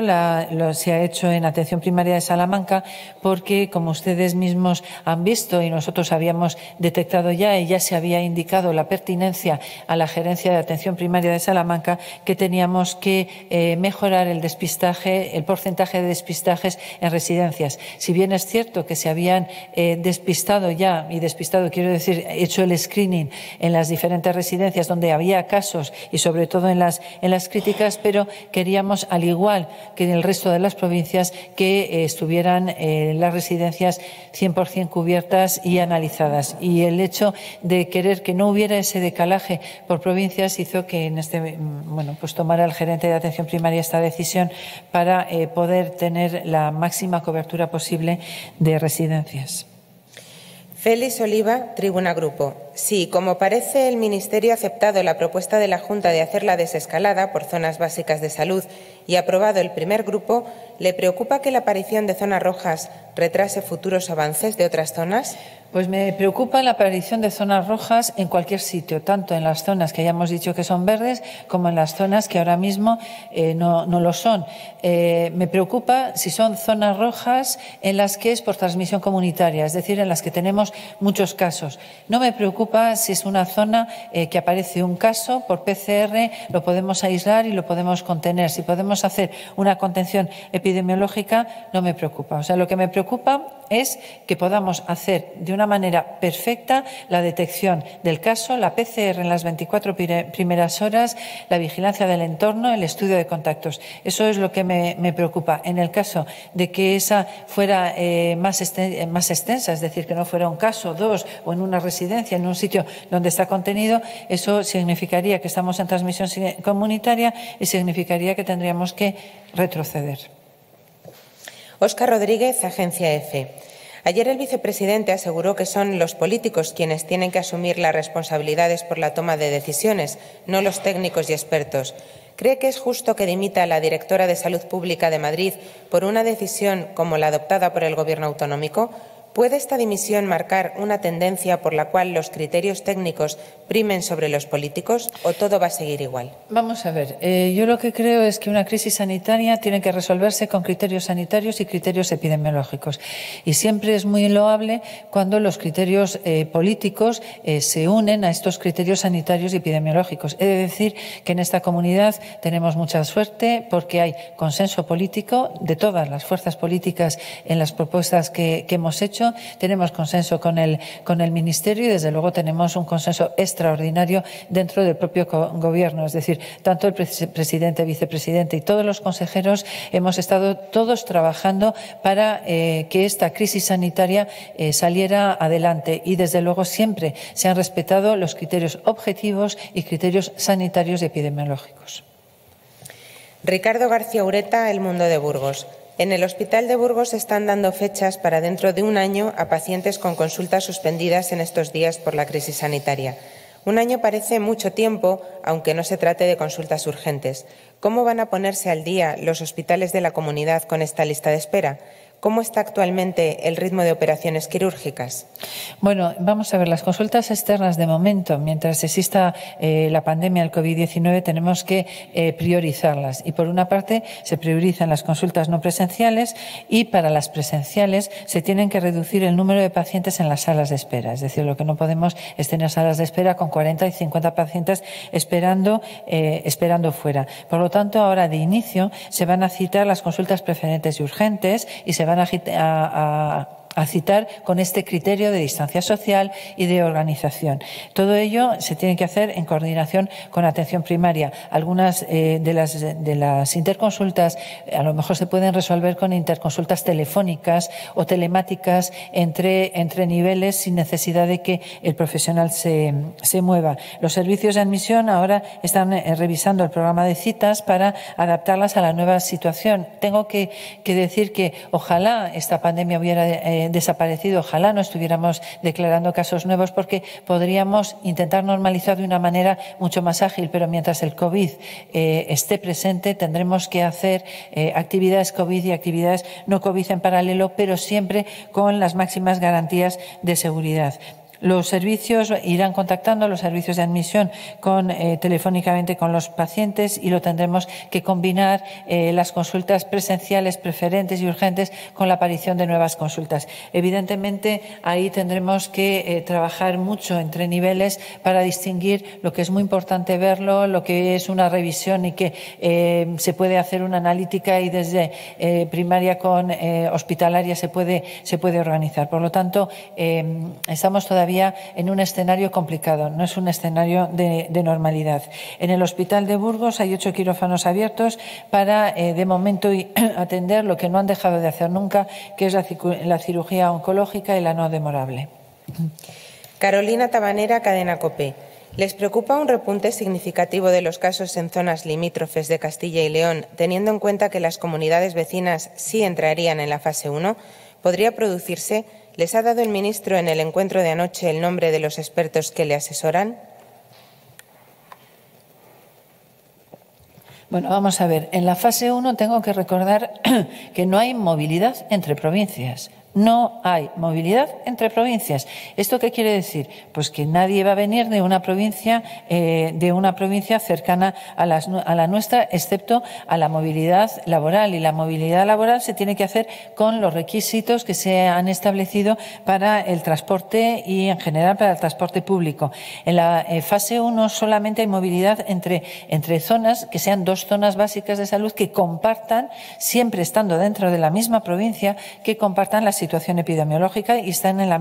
se ha hecho en atención primaria de Salamanca porque, como ustedes mismos han visto y nosotros habíamos detectado ya, y ya se había indicado la pertinencia a la Gerencia de Atención Primaria de Salamanca, que teníamos que mejorar el despistaje, el porcentaje de despistajes en residencias. Si bien es cierto que se habían despistado ya, y despistado quiero decir hecho el screening en las diferentes residencias donde había casos y sobre todo en las críticas, pero queríamos, al igual que en el resto de las provincias, que estuvieran las residencias 100% cubiertas y analizadas. Y el hecho de querer que no hubiera ese decalaje por provincias hizo que pues tomara el gerente de atención primaria esta decisión para poder tener la máxima cobertura posible de residencias. Félix Oliva, Tribuna Grupo. Sí, como parece, el Ministerio ha aceptado la propuesta de la Junta de hacer la desescalada por zonas básicas de salud y aprobado el primer grupo, ¿le preocupa que la aparición de zonas rojas retrase futuros avances de otras zonas? Pues me preocupa la aparición de zonas rojas en cualquier sitio, tanto en las zonas que hayamos dicho que son verdes como en las zonas que ahora mismo no lo son. Me preocupa si son zonas rojas en las que es por transmisión comunitaria, es decir, en las que tenemos muchos casos. No me preocupa si es una zona que aparece un caso por PCR, lo podemos aislar y lo podemos contener. Si podemos hacer una contención epidemiológica, no me preocupa. O sea, lo que me preocupa es que podamos hacer de una manera perfecta la detección del caso, la PCR en las 24 primeras horas, la vigilancia del entorno, el estudio de contactos. Eso es lo que me preocupa. En el caso de que esa fuera más extensa, es decir, que no fuera un caso, dos, o en una residencia, en un sitio donde está contenido, eso significaría que estamos en transmisión comunitaria y significaría que tendríamos que retroceder. Óscar Rodríguez, Agencia EFE. Ayer el vicepresidente aseguró que son los políticos quienes tienen que asumir las responsabilidades por la toma de decisiones, no los técnicos y expertos. ¿Cree que es justo que dimita a la directora de Salud Pública de Madrid por una decisión como la adoptada por el Gobierno autonómico? ¿Puede esta dimisión marcar una tendencia por la cual los criterios técnicos primen sobre los políticos o todo va a seguir igual? Vamos a ver. Yo lo que creo es que una crisis sanitaria tiene que resolverse con criterios sanitarios y criterios epidemiológicos. Y siempre es muy loable cuando los criterios políticos se unen a estos criterios sanitarios y epidemiológicos. He de decir que en esta comunidad tenemos mucha suerte porque hay consenso político de todas las fuerzas políticas en las propuestas que hemos hecho. Tenemos consenso con el Ministerio y, desde luego, tenemos un consenso extraordinario dentro del propio Gobierno. Es decir, tanto el presidente, vicepresidente y todos los consejeros hemos estado todos trabajando para que esta crisis sanitaria saliera adelante. Y, desde luego, siempre se han respetado los criterios objetivos y criterios sanitarios y epidemiológicos. Ricardo García Ureta, El Mundo de Burgos. En el Hospital de Burgos se están dando fechas para dentro de un año a pacientes con consultas suspendidas en estos días por la crisis sanitaria. Un año parece mucho tiempo, aunque no se trate de consultas urgentes. ¿Cómo van a ponerse al día los hospitales de la comunidad con esta lista de espera? ¿Cómo está actualmente el ritmo de operaciones quirúrgicas? Bueno, vamos a ver, las consultas externas de momento, mientras exista la pandemia del COVID-19, tenemos que priorizarlas. Y por una parte se priorizan las consultas no presenciales y para las presenciales se tienen que reducir el número de pacientes en las salas de espera. Es decir, lo que no podemos es tener salas de espera con 40 y 50 pacientes esperando fuera. Por lo tanto, ahora de inicio se van a citar las consultas preferentes y urgentes y se van a citar con este criterio de distancia social y de organización. Todo ello se tiene que hacer en coordinación con atención primaria. Algunas de las interconsultas a lo mejor se pueden resolver con interconsultas telefónicas o telemáticas entre niveles sin necesidad de que el profesional se mueva. Los servicios de admisión ahora están revisando el programa de citas para adaptarlas a la nueva situación. Tengo que decir que ojalá esta pandemia hubiera desaparecido. Ojalá no estuviéramos declarando casos nuevos, porque podríamos intentar normalizar de una manera mucho más ágil, pero mientras el COVID esté presente tendremos que hacer actividades COVID y actividades no COVID en paralelo, pero siempre con las máximas garantías de seguridad. Los servicios irán contactando, los servicios de admisión, telefónicamente con los pacientes, y lo tendremos que combinar las consultas presenciales preferentes y urgentes con la aparición de nuevas consultas. Evidentemente, ahí tendremos que trabajar mucho entre niveles para distinguir lo que es muy importante verlo, lo que es una revisión y que se puede hacer una analítica, y desde primaria con hospitalaria se puede organizar. Por lo tanto, estamos todavía en un escenario complicado, no es un escenario de normalidad. En el Hospital de Burgos hay 8 quirófanos abiertos para, de momento, atender lo que no han dejado de hacer nunca, que es la cirugía oncológica y la no demorable. Carolina Tabanera, Cadena COPE. ¿Les preocupa un repunte significativo de los casos en zonas limítrofes de Castilla y León, teniendo en cuenta que las comunidades vecinas sí entrarían en la fase 1? ¿Podría producirse? ¿Les ha dado el ministro en el encuentro de anoche el nombre de los expertos que le asesoran? Bueno, vamos a ver. En la fase 1 tengo que recordar que no hay movilidad entre provincias. No hay movilidad entre provincias. ¿Esto qué quiere decir? Pues que nadie va a venir de una provincia cercana a la nuestra, excepto a la movilidad laboral. Y la movilidad laboral se tiene que hacer con los requisitos que se han establecido para el transporte y, en general, para el transporte público. En la fase 1 solamente hay movilidad entre zonas, que sean 2 zonas básicas de salud que compartan, siempre estando dentro de la misma provincia, que compartan la situación epidemiológica y están en la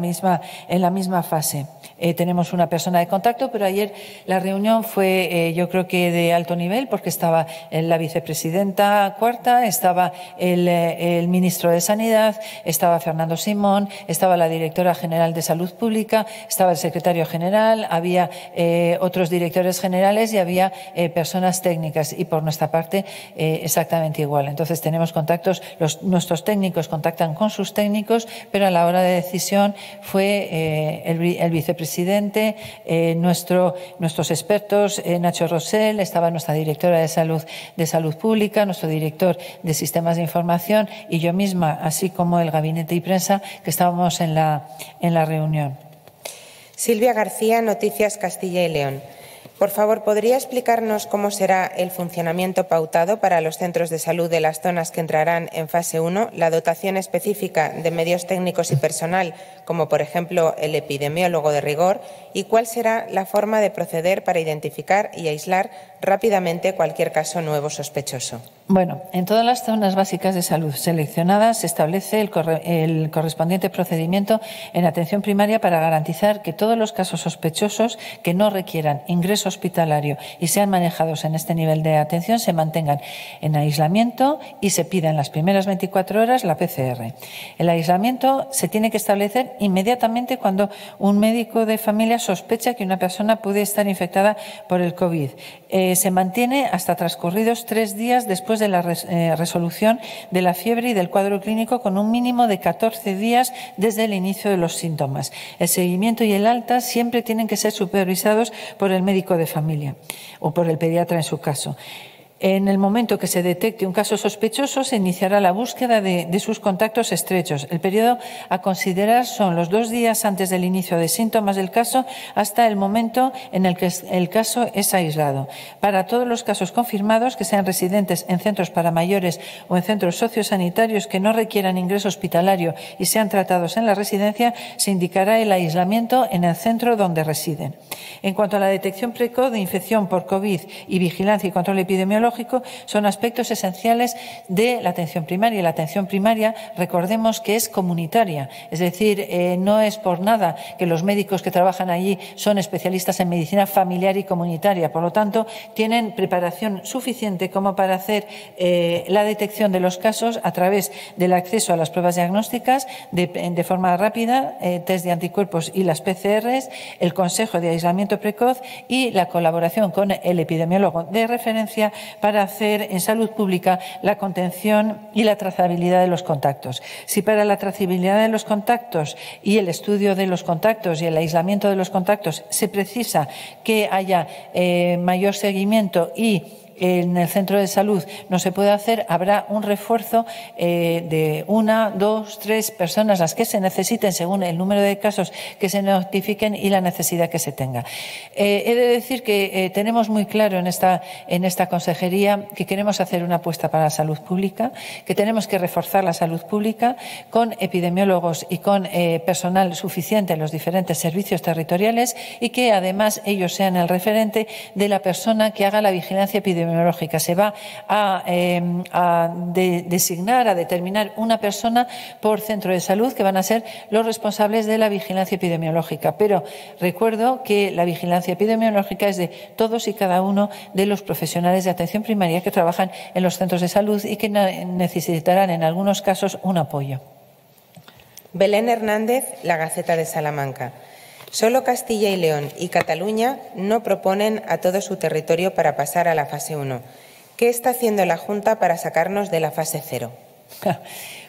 misma fase. Tenemos una persona de contacto, pero ayer la reunión fue yo creo que de alto nivel, porque estaba la vicepresidenta Cuarta, estaba el ministro de Sanidad, estaba Fernando Simón, estaba la directora general de Salud Pública, estaba el secretario general, había otros directores generales y había personas técnicas, y por nuestra parte exactamente igual. Entonces tenemos contactos, nuestros técnicos contactan con sus técnicos, pero a la hora de decisión fue el vicepresidente, nuestros expertos, Nacho Rosell, estaba nuestra directora de salud pública, nuestro director de sistemas de información y yo misma, así como el gabinete y prensa que estábamos en la reunión. Silvia García, Noticias Castilla y León. Por favor, ¿podría explicarnos cómo será el funcionamiento pautado para los centros de salud de las zonas que entrarán en fase 1, la dotación específica de medios técnicos y personal, como por ejemplo el epidemiólogo de rigor, y cuál será la forma de proceder para identificar y aislar rápidamente cualquier caso nuevo sospechoso? Bueno, en todas las zonas básicas de salud seleccionadas se establece el correspondiente procedimiento en atención primaria para garantizar que todos los casos sospechosos que no requieran ingreso hospitalario y sean manejados en este nivel de atención se mantengan en aislamiento y se pida en las primeras 24 horas la PCR. El aislamiento se tiene que establecer inmediatamente cuando un médico de familia sospecha que una persona puede estar infectada por el COVID. Se mantiene hasta transcurridos 3 días después de la resolución de la fiebre y del cuadro clínico, con un mínimo de 14 días desde el inicio de los síntomas. El seguimiento y el alta siempre tienen que ser supervisados por el médico de familia o por el pediatra en su caso. En el momento que se detecte un caso sospechoso, se iniciará la búsqueda de sus contactos estrechos. El periodo a considerar son los 2 días antes del inicio de síntomas del caso hasta el momento en el que el caso es aislado. Para todos los casos confirmados, que sean residentes en centros para mayores o en centros sociosanitarios que no requieran ingreso hospitalario y sean tratados en la residencia, se indicará el aislamiento en el centro donde residen. En cuanto a la detección precoz de infección por COVID y vigilancia y control epidemiológico, son aspectos esenciales de la atención primaria. La atención primaria, recordemos que es comunitaria, es decir, no es por nada que los médicos que trabajan allí son especialistas en medicina familiar y comunitaria. Por lo tanto, tienen preparación suficiente como para hacer la detección de los casos a través del acceso a las pruebas diagnósticas de forma rápida, test de anticuerpos y las PCRs, el consejo de aislamiento precoz y la colaboración con el epidemiólogo de referencia para hacer en salud pública la contención y la trazabilidad de los contactos. Si para la trazabilidad de los contactos y el estudio de los contactos y el aislamiento de los contactos se precisa que haya mayor seguimiento y en el centro de salud no se puede hacer, habrá un refuerzo de 1, 2, 3 personas, las que se necesiten según el número de casos que se notifiquen y la necesidad que se tenga. He de decir que tenemos muy claro en esta consejería que queremos hacer una apuesta para la salud pública, que tenemos que reforzar la salud pública con epidemiólogos y con personal suficiente en los diferentes servicios territoriales y que además ellos sean el referente de la persona que haga la vigilancia epidemiológica. Se va a determinar una persona por centro de salud que van a ser los responsables de la vigilancia epidemiológica. Pero recuerdo que la vigilancia epidemiológica es de todos y cada uno de los profesionales de atención primaria que trabajan en los centros de salud y que necesitarán en algunos casos un apoyo. Belén Hernández, La Gaceta de Salamanca. Solo Castilla y León y Cataluña no proponen a todo su territorio para pasar a la fase 1. ¿Qué está haciendo la Junta para sacarnos de la fase 0?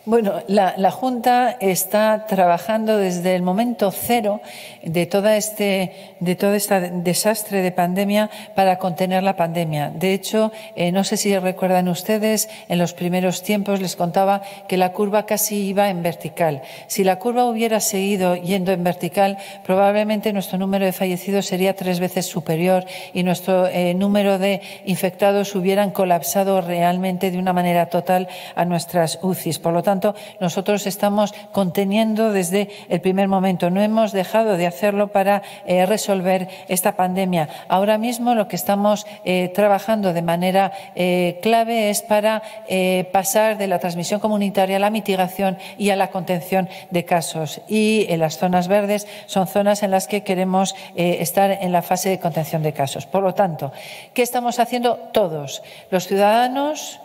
Bueno, la Junta está trabajando desde el momento cero de todo este desastre de pandemia para contener la pandemia. De hecho, no sé si recuerdan ustedes, en los primeros tiempos les contaba que la curva casi iba en vertical. Si la curva hubiera seguido yendo en vertical, probablemente nuestro número de fallecidos sería 3 veces superior y nuestro número de infectados hubieran colapsado realmente de una manera total a nuestras UCIs. Por lo tanto, nosotros estamos conteniendo desde el primer momento. No hemos dejado de hacerlo para resolver esta pandemia. Ahora mismo lo que estamos trabajando de manera clave es para pasar de la transmisión comunitaria a la mitigación y a la contención de casos. Y en las zonas verdes son zonas en las que queremos estar en la fase de contención de casos. Por lo tanto, ¿qué estamos haciendo todos? Los ciudadanos,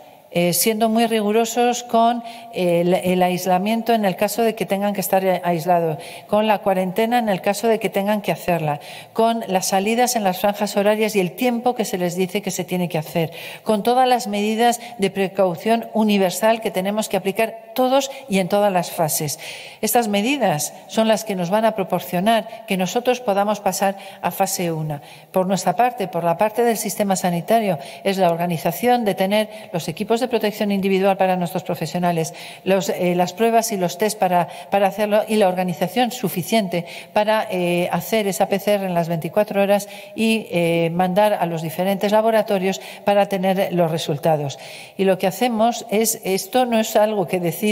siendo muy rigurosos con el aislamiento en el caso de que tengan que estar aislados, con la cuarentena en el caso de que tengan que hacerla, con las salidas en las franjas horarias y el tiempo que se les dice que se tiene que hacer, con todas las medidas de precaución universal que tenemos que aplicar todos y en todas las fases. Estas medidas son las que nos van a proporcionar que nosotros podamos pasar a fase 1. Por nuestra parte, por la parte del sistema sanitario, es la organización de tener los equipos de protección individual para nuestros profesionales, las pruebas y los test para hacerlo y la organización suficiente para hacer esa PCR en las 24 horas y mandar a los diferentes laboratorios para tener los resultados. Y lo que hacemos es, esto no es algo que decida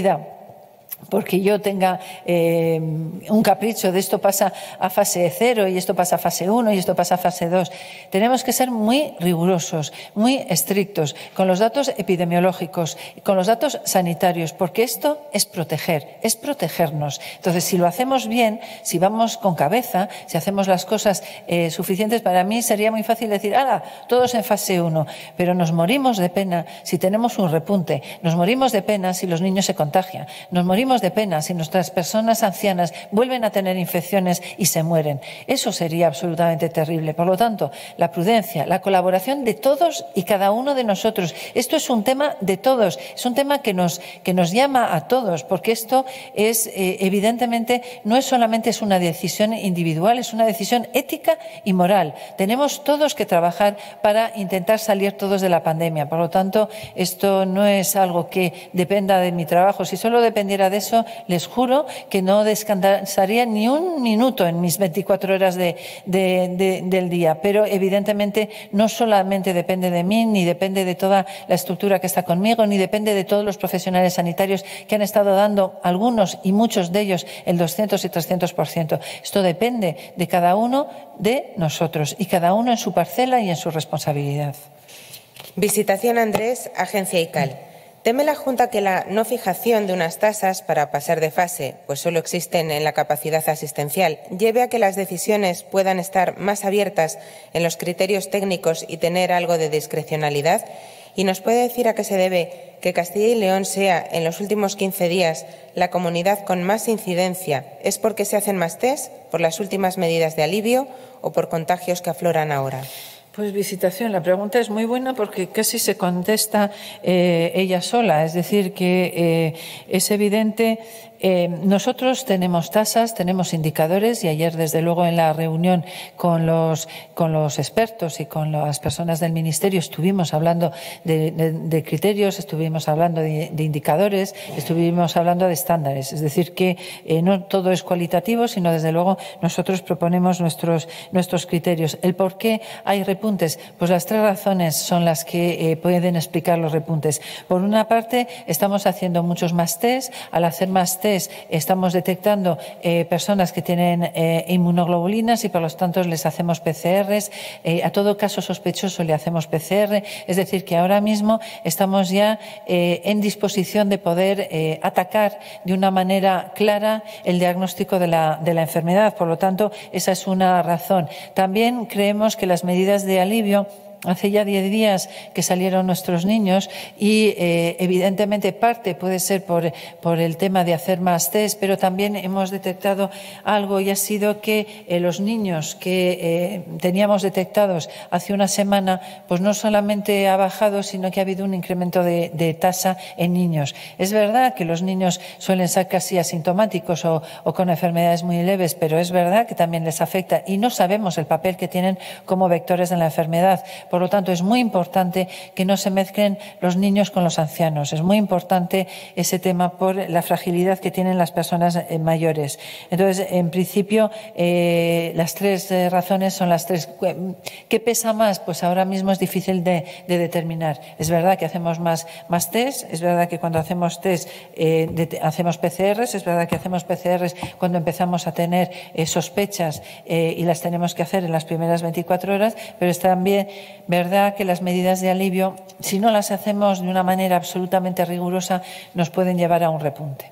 porque yo tenga un capricho de esto pasa a fase 0 y esto pasa a fase 1 y esto pasa a fase 2. Tenemos que ser muy rigurosos, muy estrictos con los datos epidemiológicos, con los datos sanitarios, porque esto es proteger, es protegernos. Entonces, si lo hacemos bien, si vamos con cabeza, si hacemos las cosas suficientes, para mí sería muy fácil decir, ¡hala!, todos en fase 1, pero nos morimos de pena si tenemos un repunte, nos morimos de pena si los niños se contagian, nos morimos de pena si nuestras personas ancianas vuelven a tener infecciones y se mueren. Eso sería absolutamente terrible. Por lo tanto, la prudencia, la colaboración de todos y cada uno de nosotros. Esto es un tema de todos, es un tema que nos llama a todos, porque esto es, evidentemente, no es solamente es una decisión individual, es una decisión ética y moral. Tenemos todos que trabajar para intentar salir todos de la pandemia. Por lo tanto, esto no es algo que dependa de mi trabajo. Si solo dependiera de eso, les juro que no descansaría ni un minuto en mis 24 horas del día. Pero, evidentemente, no solamente depende de mí, ni depende de toda la estructura que está conmigo, ni depende de todos los profesionales sanitarios que han estado dando, algunos y muchos de ellos, el 200 y 300%. Esto depende de cada uno de nosotros y cada uno en su parcela y en su responsabilidad. Visitación Andrés, Agencia ICAL. ¿Teme la Junta que la no fijación de unas tasas para pasar de fase, pues solo existen en la capacidad asistencial, lleve a que las decisiones puedan estar más abiertas en los criterios técnicos y tener algo de discrecionalidad? ¿Y nos puede decir a qué se debe que Castilla y León sea, en los últimos 15 días, la comunidad con más incidencia? ¿Es porque se hacen más test, por las últimas medidas de alivio o por contagios que afloran ahora? Pues visitación, la pregunta es muy buena porque casi se contesta ella sola, es decir, que es evidente. Nosotros tenemos tasas, tenemos indicadores, y ayer desde luego en la reunión con los expertos y con las personas del Ministerio estuvimos hablando de criterios, estuvimos hablando de indicadores, estuvimos hablando de estándares, es decir que no todo es cualitativo, sino desde luego nosotros proponemos nuestros criterios. El por qué hay repuntes, pues las tres razones son las que pueden explicar los repuntes. Por una parte, estamos haciendo muchos más test. Al hacer más test estamos detectando personas que tienen inmunoglobulinas y por lo tanto les hacemos PCRs, a todo caso sospechoso le hacemos PCR, es decir que ahora mismo estamos ya en disposición de poder atacar de una manera clara el diagnóstico de la enfermedad. Por lo tanto, esa es una razón. También creemos que las medidas de alivio, hace ya 10 días que salieron nuestros niños y evidentemente parte puede ser por el tema de hacer más test, pero también hemos detectado algo y ha sido que los niños que teníamos detectados hace una semana, pues no solamente ha bajado, sino que ha habido un incremento de tasa en niños. Es verdad que los niños suelen ser casi asintomáticos o con enfermedades muy leves, pero es verdad que también les afecta y no sabemos el papel que tienen como vectores en la enfermedad. Por lo tanto, es muy importante que no se mezclen los niños con los ancianos. Es muy importante ese tema por la fragilidad que tienen las personas mayores. Entonces, en principio, las tres razones son las tres. ¿Qué pesa más? Pues ahora mismo es difícil de determinar. Es verdad que hacemos más test, es verdad que cuando hacemos test hacemos PCRs, es verdad que hacemos PCRs cuando empezamos a tener sospechas y las tenemos que hacer en las primeras 24 horas, pero es también verdad que las medidas de alivio, si no las hacemos de una manera absolutamente rigurosa, nos pueden llevar a un repunte.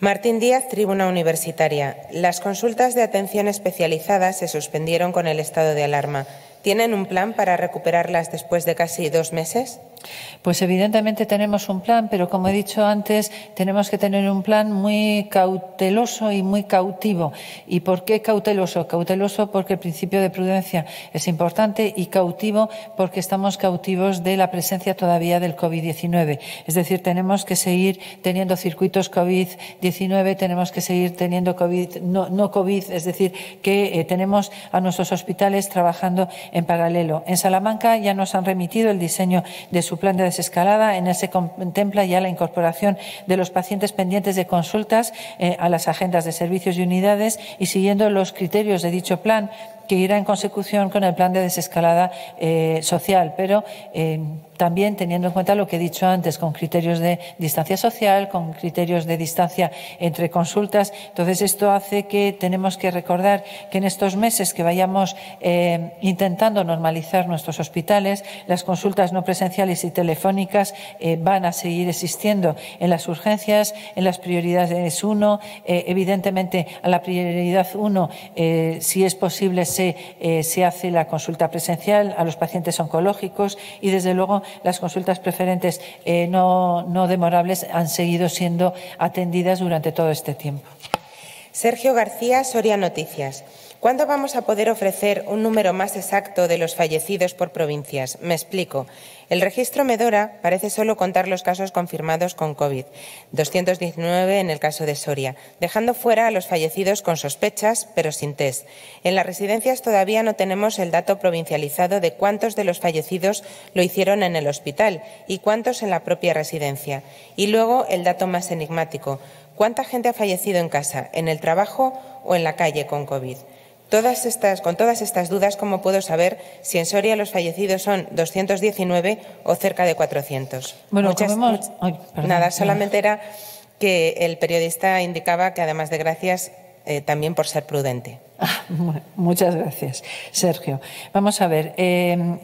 Martín Díaz, Tribuna Universitaria. Las consultas de atención especializada se suspendieron con el estado de alarma. ¿Tienen un plan para recuperarlas después de casi 2 meses? Pues evidentemente tenemos un plan, pero como he dicho antes, tenemos que tener un plan muy cauteloso y muy cautivo. ¿Y por qué cauteloso? Cauteloso porque el principio de prudencia es importante, y cautivo porque estamos cautivos de la presencia todavía del COVID-19. Es decir, tenemos que seguir teniendo circuitos COVID-19, tenemos que seguir teniendo COVID, no COVID, es decir, que tenemos a nuestros hospitales trabajando en paralelo. En Salamanca ya nos han remitido el diseño de su plan de desescalada. En él se contempla ya la incorporación de los pacientes pendientes de consultas a las agendas de servicios y unidades, y siguiendo los criterios de dicho plan, que irá en consecución con el plan de desescalada social, pero también teniendo en cuenta lo que he dicho antes, con criterios de distancia social, con criterios de distancia entre consultas. Entonces, esto hace que tenemos que recordar que en estos meses que vayamos intentando normalizar nuestros hospitales, las consultas no presenciales y telefónicas van a seguir existiendo en las urgencias, en las prioridades 1. Evidentemente, a la prioridad 1, si es posible, se hace la consulta presencial a los pacientes oncológicos, y desde luego las consultas preferentes no demorables han seguido siendo atendidas durante todo este tiempo. Sergio García, Soria Noticias. ¿Cuándo vamos a poder ofrecer un número más exacto de los fallecidos por provincias? Me explico. El registro Medora parece solo contar los casos confirmados con COVID, 219 en el caso de Soria, dejando fuera a los fallecidos con sospechas, pero sin test. En las residencias todavía no tenemos el dato provincializado de cuántos de los fallecidos lo hicieron en el hospital y cuántos en la propia residencia. Y luego el dato más enigmático. ¿Cuánta gente ha fallecido en casa, en el trabajo o en la calle con COVID? Con todas estas dudas, ¿cómo puedo saber si en Soria los fallecidos son 219 o cerca de 400? Bueno, solamente era que el periodista indicaba que, además de gracias, también por ser prudente. Muchas gracias, Sergio. Vamos a ver,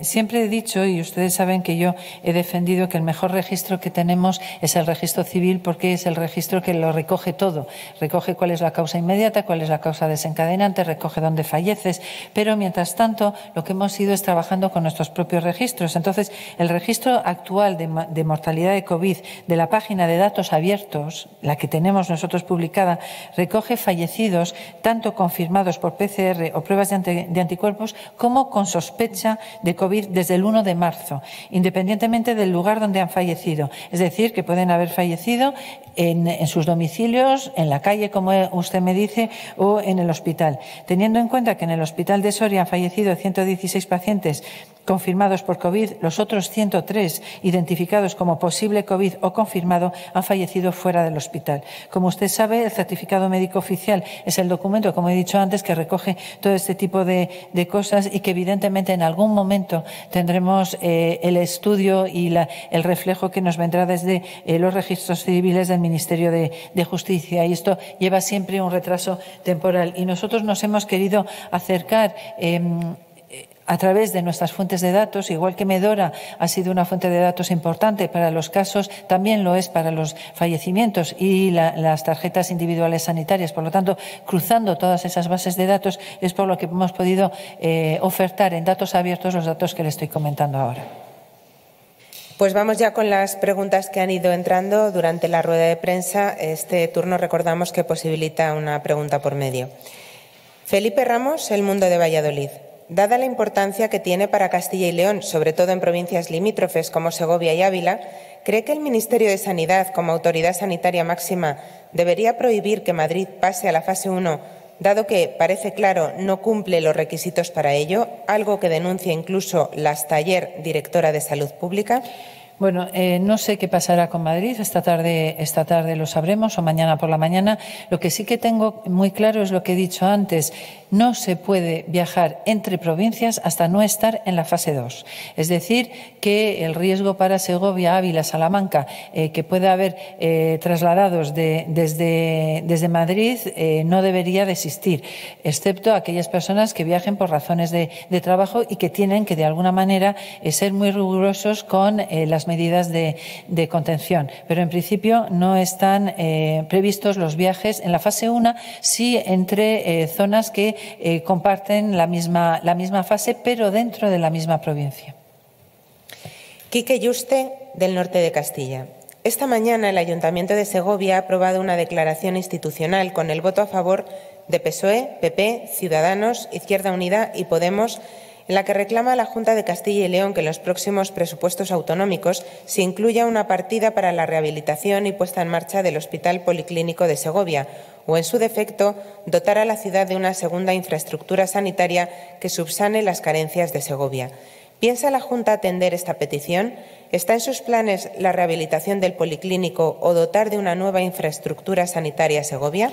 siempre he dicho, y ustedes saben que yo he defendido, que el mejor registro que tenemos es el registro civil, porque es el registro que lo recoge todo. Recoge cuál es la causa inmediata, cuál es la causa desencadenante, recoge dónde falleces, pero mientras tanto lo que hemos ido es trabajando con nuestros propios registros. Entonces, el registro actual de mortalidad de COVID de la página de datos abiertos, la que tenemos nosotros publicada, recoge fallecidos tanto confirmados por PCR o pruebas de anticuerpos como con sospecha de COVID desde el 1 de marzo, independientemente del lugar donde han fallecido. Es decir, que pueden haber fallecido en sus domicilios, en la calle, como usted me dice, o en el hospital. Teniendo en cuenta que en el hospital de Soria han fallecido 116 pacientes confirmados por COVID, los otros 103 identificados como posible COVID o confirmado han fallecido fuera del hospital. Como usted sabe, el certificado médico oficial es el documento, como he dicho antes, que recoge todo este tipo de cosas y que evidentemente en algún momento tendremos el estudio y el reflejo que nos vendrá desde los registros civiles del Ministerio de Justicia, y esto lleva siempre un retraso temporal, y nosotros nos hemos querido acercar a través de nuestras fuentes de datos. Igual que Medora ha sido una fuente de datos importante para los casos, también lo es para los fallecimientos y las tarjetas individuales sanitarias. Por lo tanto, cruzando todas esas bases de datos es por lo que hemos podido ofertar en datos abiertos los datos que le estoy comentando ahora. Pues vamos ya con las preguntas que han ido entrando durante la rueda de prensa. Este turno recordamos que posibilita una pregunta por medio. Felipe Ramos, El Mundo de Valladolid. Dada la importancia que tiene para Castilla y León, sobre todo en provincias limítrofes como Segovia y Ávila, ¿cree que el Ministerio de Sanidad, como autoridad sanitaria máxima, debería prohibir que Madrid pase a la fase 1, dado que, parece claro, no cumple los requisitos para ello, algo que denuncia incluso la Taller, directora de Salud Pública? Bueno, no sé qué pasará con Madrid, esta tarde lo sabremos o mañana por la mañana. Lo que sí que tengo muy claro es lo que he dicho antes: no se puede viajar entre provincias hasta no estar en la fase 2. Es decir, que el riesgo para Segovia, Ávila, Salamanca, que pueda haber trasladados desde Madrid, no debería de existir, excepto aquellas personas que viajen por razones de trabajo y que tienen que, de alguna manera, ser muy rigurosos con las medidas de contención. Pero en principio no están previstos los viajes en la fase 1, sí entre zonas que comparten la misma fase, pero dentro de la misma provincia. Quique Yuste, del Norte de Castilla. Esta mañana el Ayuntamiento de Segovia ha aprobado una declaración institucional con el voto a favor de PSOE, PP, Ciudadanos, Izquierda Unida y Podemos, en la que reclama a la Junta de Castilla y León que en los próximos presupuestos autonómicos se incluya una partida para la rehabilitación y puesta en marcha del Hospital Policlínico de Segovia, o, en su defecto, dotar a la ciudad de una segunda infraestructura sanitaria que subsane las carencias de Segovia. ¿Piensa la Junta atender esta petición? ¿Está en sus planes la rehabilitación del Policlínico o dotar de una nueva infraestructura sanitaria a Segovia?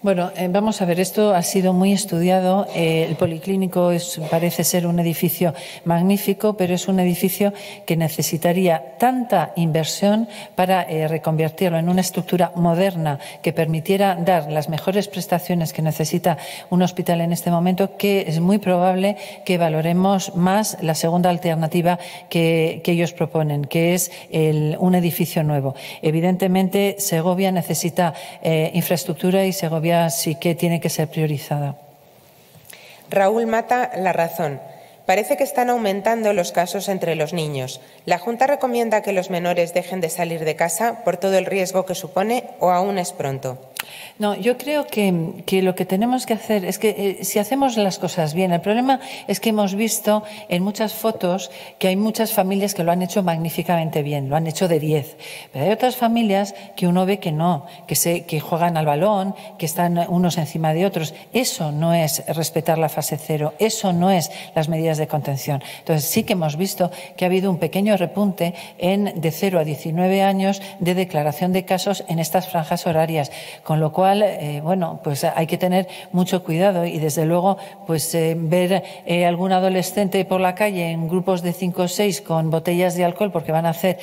Bueno, vamos a ver, esto ha sido muy estudiado. El Policlínico parece ser un edificio magnífico, pero es un edificio que necesitaría tanta inversión para reconvertirlo en una estructura moderna que permitiera dar las mejores prestaciones que necesita un hospital en este momento, que es muy probable que valoremos más la segunda alternativa que ellos proponen, que es un edificio nuevo. Evidentemente, Segovia necesita infraestructura y Segovia sí que tiene que ser priorizada. Raúl Mata, La Razón. Parece que están aumentando los casos entre los niños. ¿La Junta recomienda que los menores dejen de salir de casa por todo el riesgo que supone o aún es pronto? No, yo creo que lo que tenemos que hacer es que si hacemos las cosas bien, el problema es que hemos visto en muchas fotos que hay muchas familias que lo han hecho magníficamente bien, lo han hecho de 10, pero hay otras familias que uno ve que no, que juegan al balón, que están unos encima de otros. Eso no es respetar la fase 0, eso no es las medidas de contención. Entonces sí que hemos visto que ha habido un pequeño repunte de 0 a 19 años de declaración de casos en estas franjas horarias, con lo cual, bueno, pues hay que tener mucho cuidado y, desde luego, pues ver algún adolescente por la calle en grupos de 5 o 6 con botellas de alcohol porque van a hacer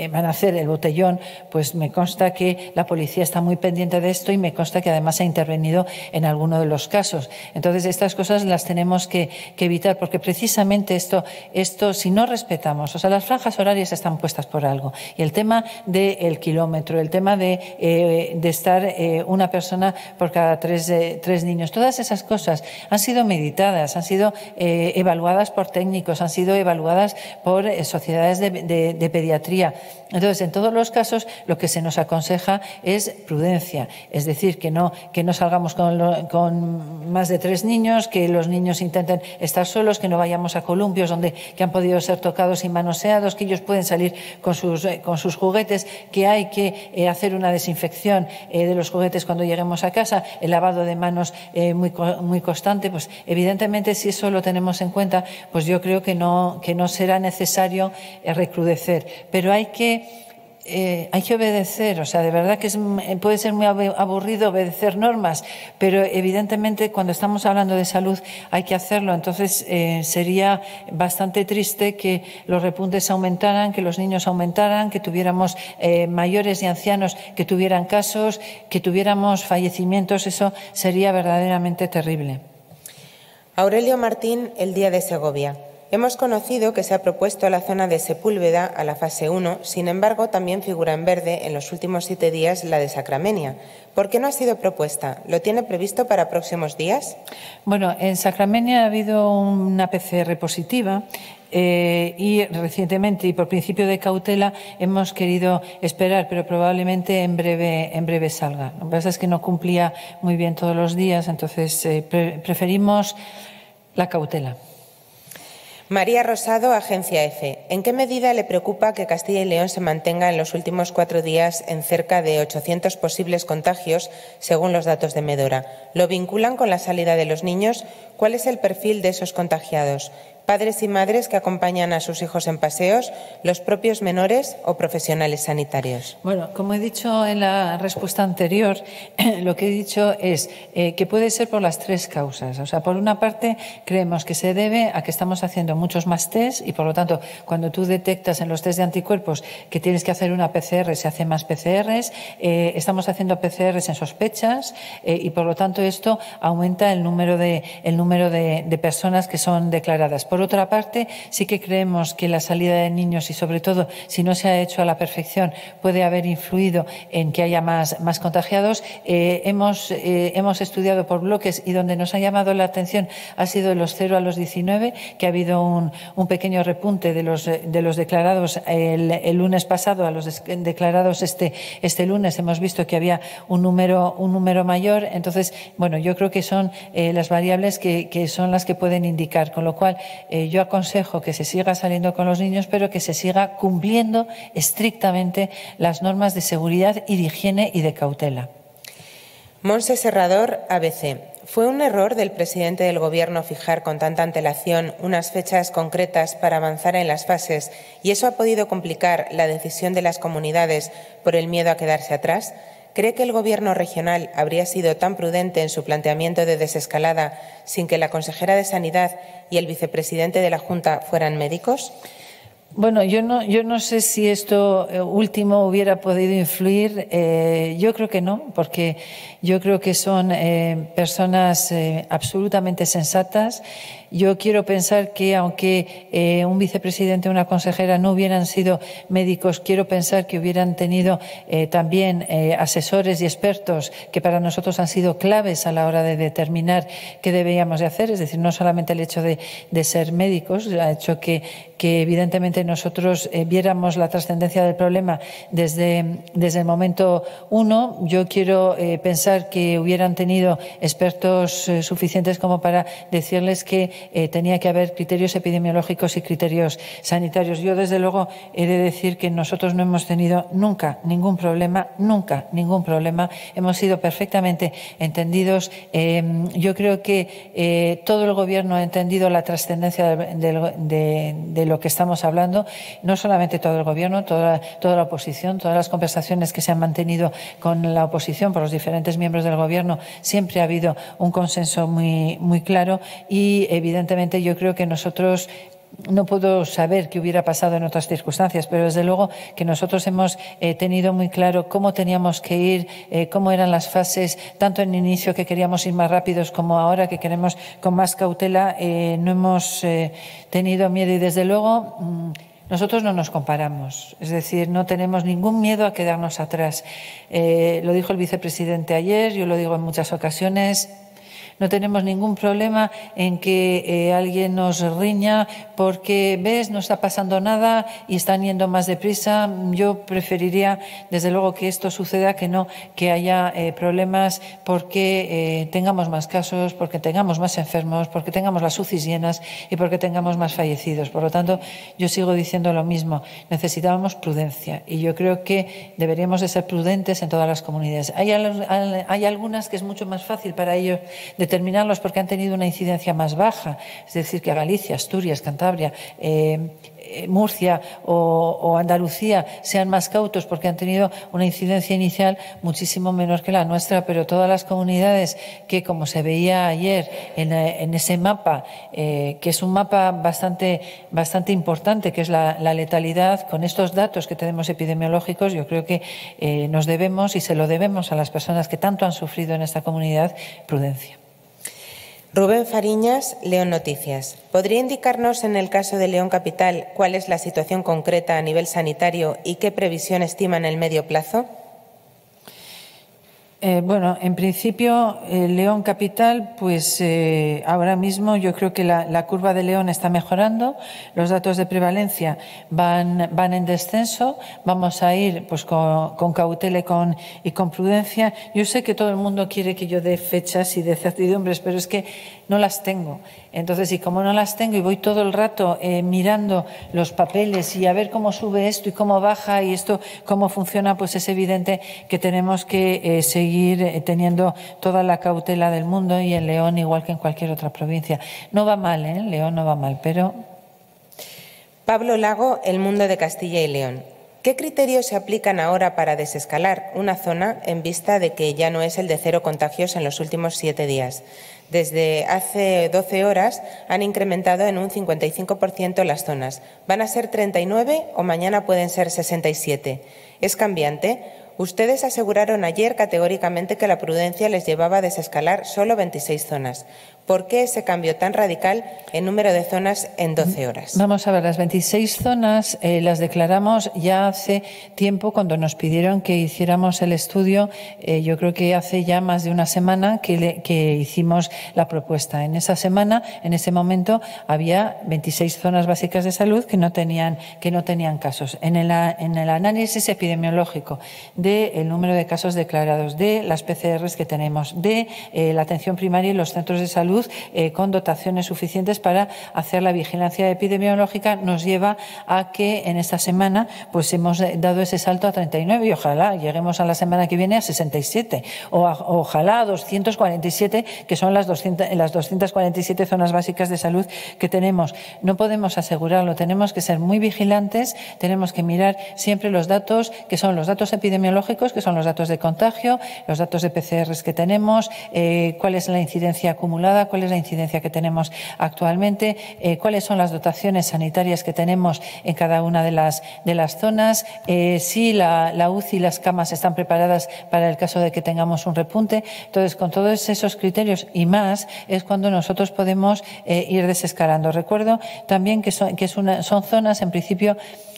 el botellón, pues me consta que la policía está muy pendiente de esto y me consta que además ha intervenido en alguno de los casos. Entonces, estas cosas las tenemos que evitar, porque precisamente esto, si no respetamos, o sea, las franjas horarias están puestas por algo. Y el tema del kilómetro, el tema de estar una persona por cada tres niños, todas esas cosas han sido meditadas, han sido evaluadas por técnicos, han sido evaluadas por sociedades de pediatría. Entonces, en todos los casos, lo que se nos aconseja es prudencia, es decir, que no salgamos con más de 3 niños, que los niños intenten estar solos, que no vayamos a columpios que han podido ser tocados y manoseados, que ellos pueden salir con sus juguetes, que hay que hacer una desinfección de los juguetes cuando lleguemos a casa, el lavado de manos muy constante. Pues evidentemente, si eso lo tenemos en cuenta, pues yo creo que no será necesario recrudecer, pero hay que obedecer. O sea, de verdad que puede ser muy aburrido obedecer normas, pero evidentemente cuando estamos hablando de salud hay que hacerlo. Entonces sería bastante triste que los repuntes aumentaran, que los niños aumentaran, que tuviéramos mayores y ancianos que tuvieran casos, que tuviéramos fallecimientos. Eso sería verdaderamente terrible. Aurelio Martín, el Día de Segovia. Hemos conocido que se ha propuesto la zona de Sepúlveda a la fase 1, sin embargo, también figura en verde en los últimos 7 días la de Sacramenia. ¿Por qué no ha sido propuesta? ¿Lo tiene previsto para próximos días? Bueno, en Sacramenia ha habido una PCR positiva. Y recientemente, y por principio de cautela, hemos querido esperar, pero probablemente en breve salga. Lo que pasa es que no cumplía muy bien todos los días, entonces preferimos la cautela. María Rosado, Agencia EFE. ¿En qué medida le preocupa que Castilla y León se mantenga en los últimos 4 días en cerca de 800 posibles contagios, según los datos de Medora? ¿Lo vinculan con la salida de los niños? ¿Cuál es el perfil de esos contagiados? ¿Padres y madres que acompañan a sus hijos en paseos, los propios menores o profesionales sanitarios? Bueno, como he dicho en la respuesta anterior, lo que he dicho es que puede ser por las 3 causas. O sea, por una parte, creemos que se debe a que estamos haciendo muchos más test y, por lo tanto, cuando tú detectas en los test de anticuerpos que tienes que hacer una PCR, se hacen más PCRs, estamos haciendo PCRs en sospechas y, por lo tanto, esto aumenta el número de personas que son declaradas. Por otra parte, sí que creemos que la salida de niños, y sobre todo si no se ha hecho a la perfección, puede haber influido en que haya más contagiados. Hemos estudiado por bloques y donde nos ha llamado la atención ha sido de los 0 a los 19, que ha habido un pequeño repunte de los declarados el lunes pasado a los declarados este lunes. Hemos visto que había un número mayor. Entonces, bueno, yo creo que son las variables que son las que pueden indicar, con lo cual yo aconsejo que se siga saliendo con los niños, pero que se siga cumpliendo estrictamente las normas de seguridad y de higiene y de cautela. Monse Serrador, ABC. ¿Fue un error del presidente del Gobierno fijar con tanta antelación unas fechas concretas para avanzar en las fases y eso ha podido complicar la decisión de las comunidades por el miedo a quedarse atrás? ¿Cree que el Gobierno regional habría sido tan prudente en su planteamiento de desescalada sin que la consejera de Sanidad y el vicepresidente de la Junta fueran médicos? Bueno, yo no sé si esto último hubiera podido influir. Yo creo que no, porque yo creo que son personas absolutamente sensatas. Yo quiero pensar que, aunque un vicepresidente o una consejera no hubieran sido médicos, quiero pensar que hubieran tenido también asesores y expertos que para nosotros han sido claves a la hora de determinar qué debíamos de hacer. Es decir, no solamente el hecho de ser médicos ha hecho que evidentemente nosotros viéramos la trascendencia del problema desde el momento 1. Yo quiero pensar que hubieran tenido expertos suficientes como para decirles que tenía que haber criterios epidemiológicos y criterios sanitarios. Yo, desde luego, he de decir que nosotros no hemos tenido nunca ningún problema, hemos sido perfectamente entendidos. Yo creo que todo el Gobierno ha entendido la trascendencia de lo que estamos hablando, no solamente todo el Gobierno, toda la oposición. Todas las conversaciones que se han mantenido con la oposición por los diferentes miembros del Gobierno, siempre ha habido un consenso muy claro y, evidentemente, yo creo que nosotros, no puedo saber qué hubiera pasado en otras circunstancias, pero desde luego que nosotros hemos tenido muy claro cómo teníamos que ir, cómo eran las fases, tanto en el inicio, que queríamos ir más rápidos, como ahora, que queremos con más cautela. No hemos tenido miedo y, desde luego, nosotros no nos comparamos. Es decir, no tenemos ningún miedo a quedarnos atrás. Lo dijo el vicepresidente ayer, yo lo digo en muchas ocasiones. no tenemos ningún problema en que alguien nos riña porque, ves, no está pasando nada y están yendo más deprisa. Yo preferiría, desde luego, que esto suceda, que no que haya problemas porque tengamos más casos, porque tengamos más enfermos, porque tengamos las UCIs llenas y porque tengamos más fallecidos. Por lo tanto, yo sigo diciendo lo mismo. Necesitábamos prudencia y yo creo que deberíamos de ser prudentes en todas las comunidades. Hay algunas que es mucho más fácil para ellos determinarlos porque han tenido una incidencia más baja, es decir, que a Galicia, Asturias, Cantabria, Murcia o Andalucía sean más cautos porque han tenido una incidencia inicial muchísimo menor que la nuestra, pero todas las comunidades que, como se veía ayer en ese mapa, que es un mapa bastante importante, que es la letalidad, con estos datos que tenemos epidemiológicos, yo creo que nos debemos y se lo debemos a las personas que tanto han sufrido en esta comunidad, prudencia. Rubén Fariñas, León Noticias. ¿Podría indicarnos en el caso de León Capital cuál es la situación concreta a nivel sanitario y qué previsión estima en el medio plazo? Bueno, en principio, León Capital, pues ahora mismo yo creo que la curva de León está mejorando, los datos de prevalencia van en descenso, vamos a ir pues con cautela y con prudencia. Yo sé que todo el mundo quiere que yo dé fechas y dé certidumbres, pero es que no las tengo. Entonces, y como no las tengo y voy todo el rato mirando los papeles y a ver cómo sube esto y cómo baja y esto, cómo funciona, pues es evidente que tenemos que seguir teniendo toda la cautela del mundo y en León igual que en cualquier otra provincia. No va mal, ¿eh? León no va mal, pero... Pablo Lago, El Mundo de Castilla y León. ¿Qué criterios se aplican ahora para desescalar una zona en vista de que ya no es el de 0 contagios en los últimos 7 días? Desde hace 12 horas han incrementado en un 55% las zonas. ¿Van a ser 39 o mañana pueden ser 67? ¿Es cambiante? Ustedes aseguraron ayer categóricamente que la prudencia les llevaba a desescalar solo 26 zonas. ¿Por qué ese cambio tan radical en número de zonas en 12 horas? Vamos a ver, las 26 zonas las declaramos ya hace tiempo cuando nos pidieron que hiciéramos el estudio. Yo creo que hace ya más de una semana que hicimos la propuesta. En esa semana, en ese momento, había 26 zonas básicas de salud que no tenían casos. En el análisis epidemiológico del número de casos declarados, de las PCRs que tenemos, de la atención primaria y los centros de salud con dotaciones suficientes para hacer la vigilancia epidemiológica, nos lleva a que en esta semana pues hemos dado ese salto a 39 y ojalá lleguemos a la semana que viene a 67 o ojalá a 247, que son las 247 zonas básicas de salud que tenemos. No podemos asegurarlo, tenemos que ser muy vigilantes, tenemos que mirar siempre los datos, que son los datos epidemiológicos, que son los datos de contagio, los datos de PCRs que tenemos, cuál es la incidencia acumulada, cuál es la incidencia que tenemos actualmente, cuáles son las dotaciones sanitarias que tenemos en cada una de las zonas, si la UCI y las camas están preparadas para el caso de que tengamos un repunte. Entonces, con todos esos criterios y más es cuando nosotros podemos ir desescalando. Recuerdo también que son zonas, en principio,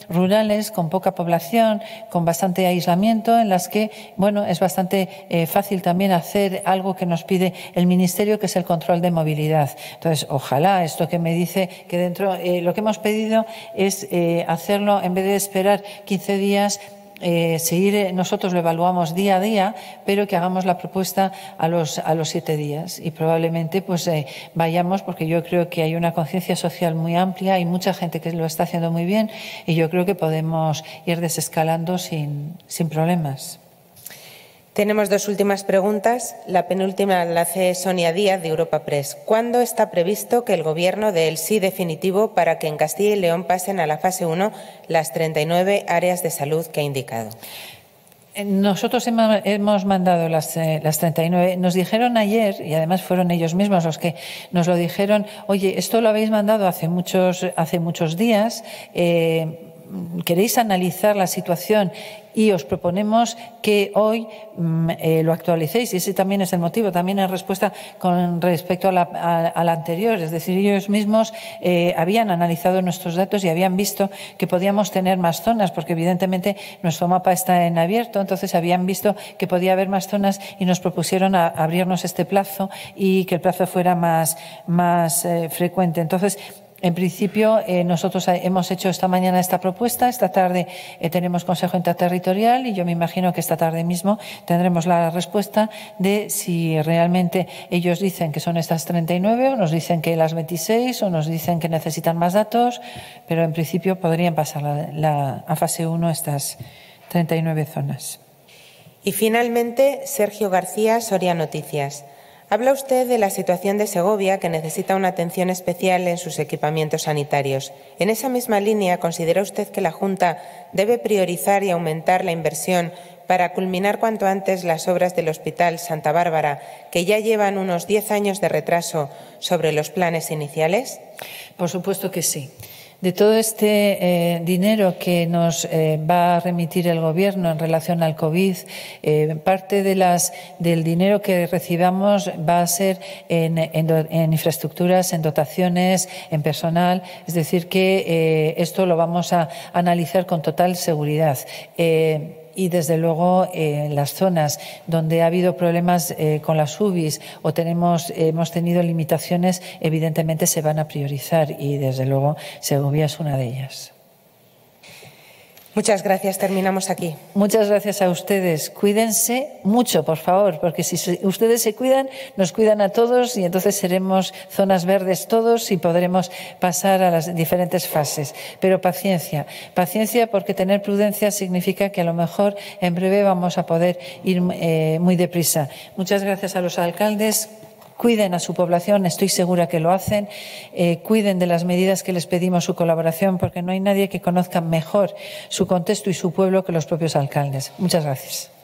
rurales, con poca población, con bastante aislamiento, en las que, bueno, es bastante fácil también hacer algo que nos pide el Ministerio, que es el control de movilidad. Entonces, ojalá esto que me dice que dentro... lo que hemos pedido es hacerlo, en vez de esperar 15 días... nosotros lo evaluamos día a día, pero que hagamos la propuesta a los 7 días y probablemente pues vayamos, porque yo creo que hay una conciencia social muy amplia, hay mucha gente que lo está haciendo muy bien y yo creo que podemos ir desescalando sin problemas. Tenemos dos últimas preguntas. La penúltima la hace Sonia Díaz, de Europa Press. ¿Cuándo está previsto que el Gobierno dé el sí definitivo para que en Castilla y León pasen a la fase 1 las 39 áreas de salud que ha indicado? Nosotros hemos mandado las 39. Nos dijeron ayer, y además fueron ellos mismos los que nos lo dijeron, oye, esto lo habéis mandado hace muchos días. queréis analizar la situación y os proponemos que hoy lo actualicéis, y ese también es el motivo, también es respuesta con respecto a la anterior, es decir, ellos mismos habían analizado nuestros datos y habían visto que podíamos tener más zonas, porque evidentemente nuestro mapa está en abierto, entonces habían visto que podía haber más zonas y nos propusieron abrirnos este plazo y que el plazo fuera más frecuente. Entonces, en principio, nosotros hemos hecho esta mañana esta propuesta, esta tarde tenemos Consejo Interterritorial y yo me imagino que esta tarde mismo tendremos la respuesta de si realmente ellos dicen que son estas 39 o nos dicen que las 26 o nos dicen que necesitan más datos, pero en principio podrían pasar a fase 1 estas 39 zonas. Y finalmente, Sergio García, Soria Noticias. Habla usted de la situación de Segovia, que necesita una atención especial en sus equipamientos sanitarios. En esa misma línea, ¿considera usted que la Junta debe priorizar y aumentar la inversión para culminar cuanto antes las obras del Hospital Santa Bárbara, que ya llevan unos 10 años de retraso sobre los planes iniciales? Por supuesto que sí. De todo este dinero que nos va a remitir el Gobierno en relación al COVID, parte del dinero que recibamos va a ser en infraestructuras, en dotaciones, en personal. Es decir, que esto lo vamos a analizar con total seguridad. Y, desde luego, en las zonas donde ha habido problemas con las UBIs o hemos tenido limitaciones, evidentemente se van a priorizar y, desde luego, Segovia es una de ellas. Muchas gracias. Terminamos aquí. Muchas gracias a ustedes. Cuídense mucho, por favor, porque si ustedes se cuidan, nos cuidan a todos y entonces seremos zonas verdes todos y podremos pasar a las diferentes fases. Pero paciencia, paciencia, porque tener prudencia significa que a lo mejor en breve vamos a poder ir muy deprisa. Muchas gracias a los alcaldes. Cuiden a su población, estoy segura que lo hacen. Cuiden de las medidas que les pedimos su colaboración, porque no hay nadie que conozca mejor su contexto y su pueblo que los propios alcaldes. Muchas gracias.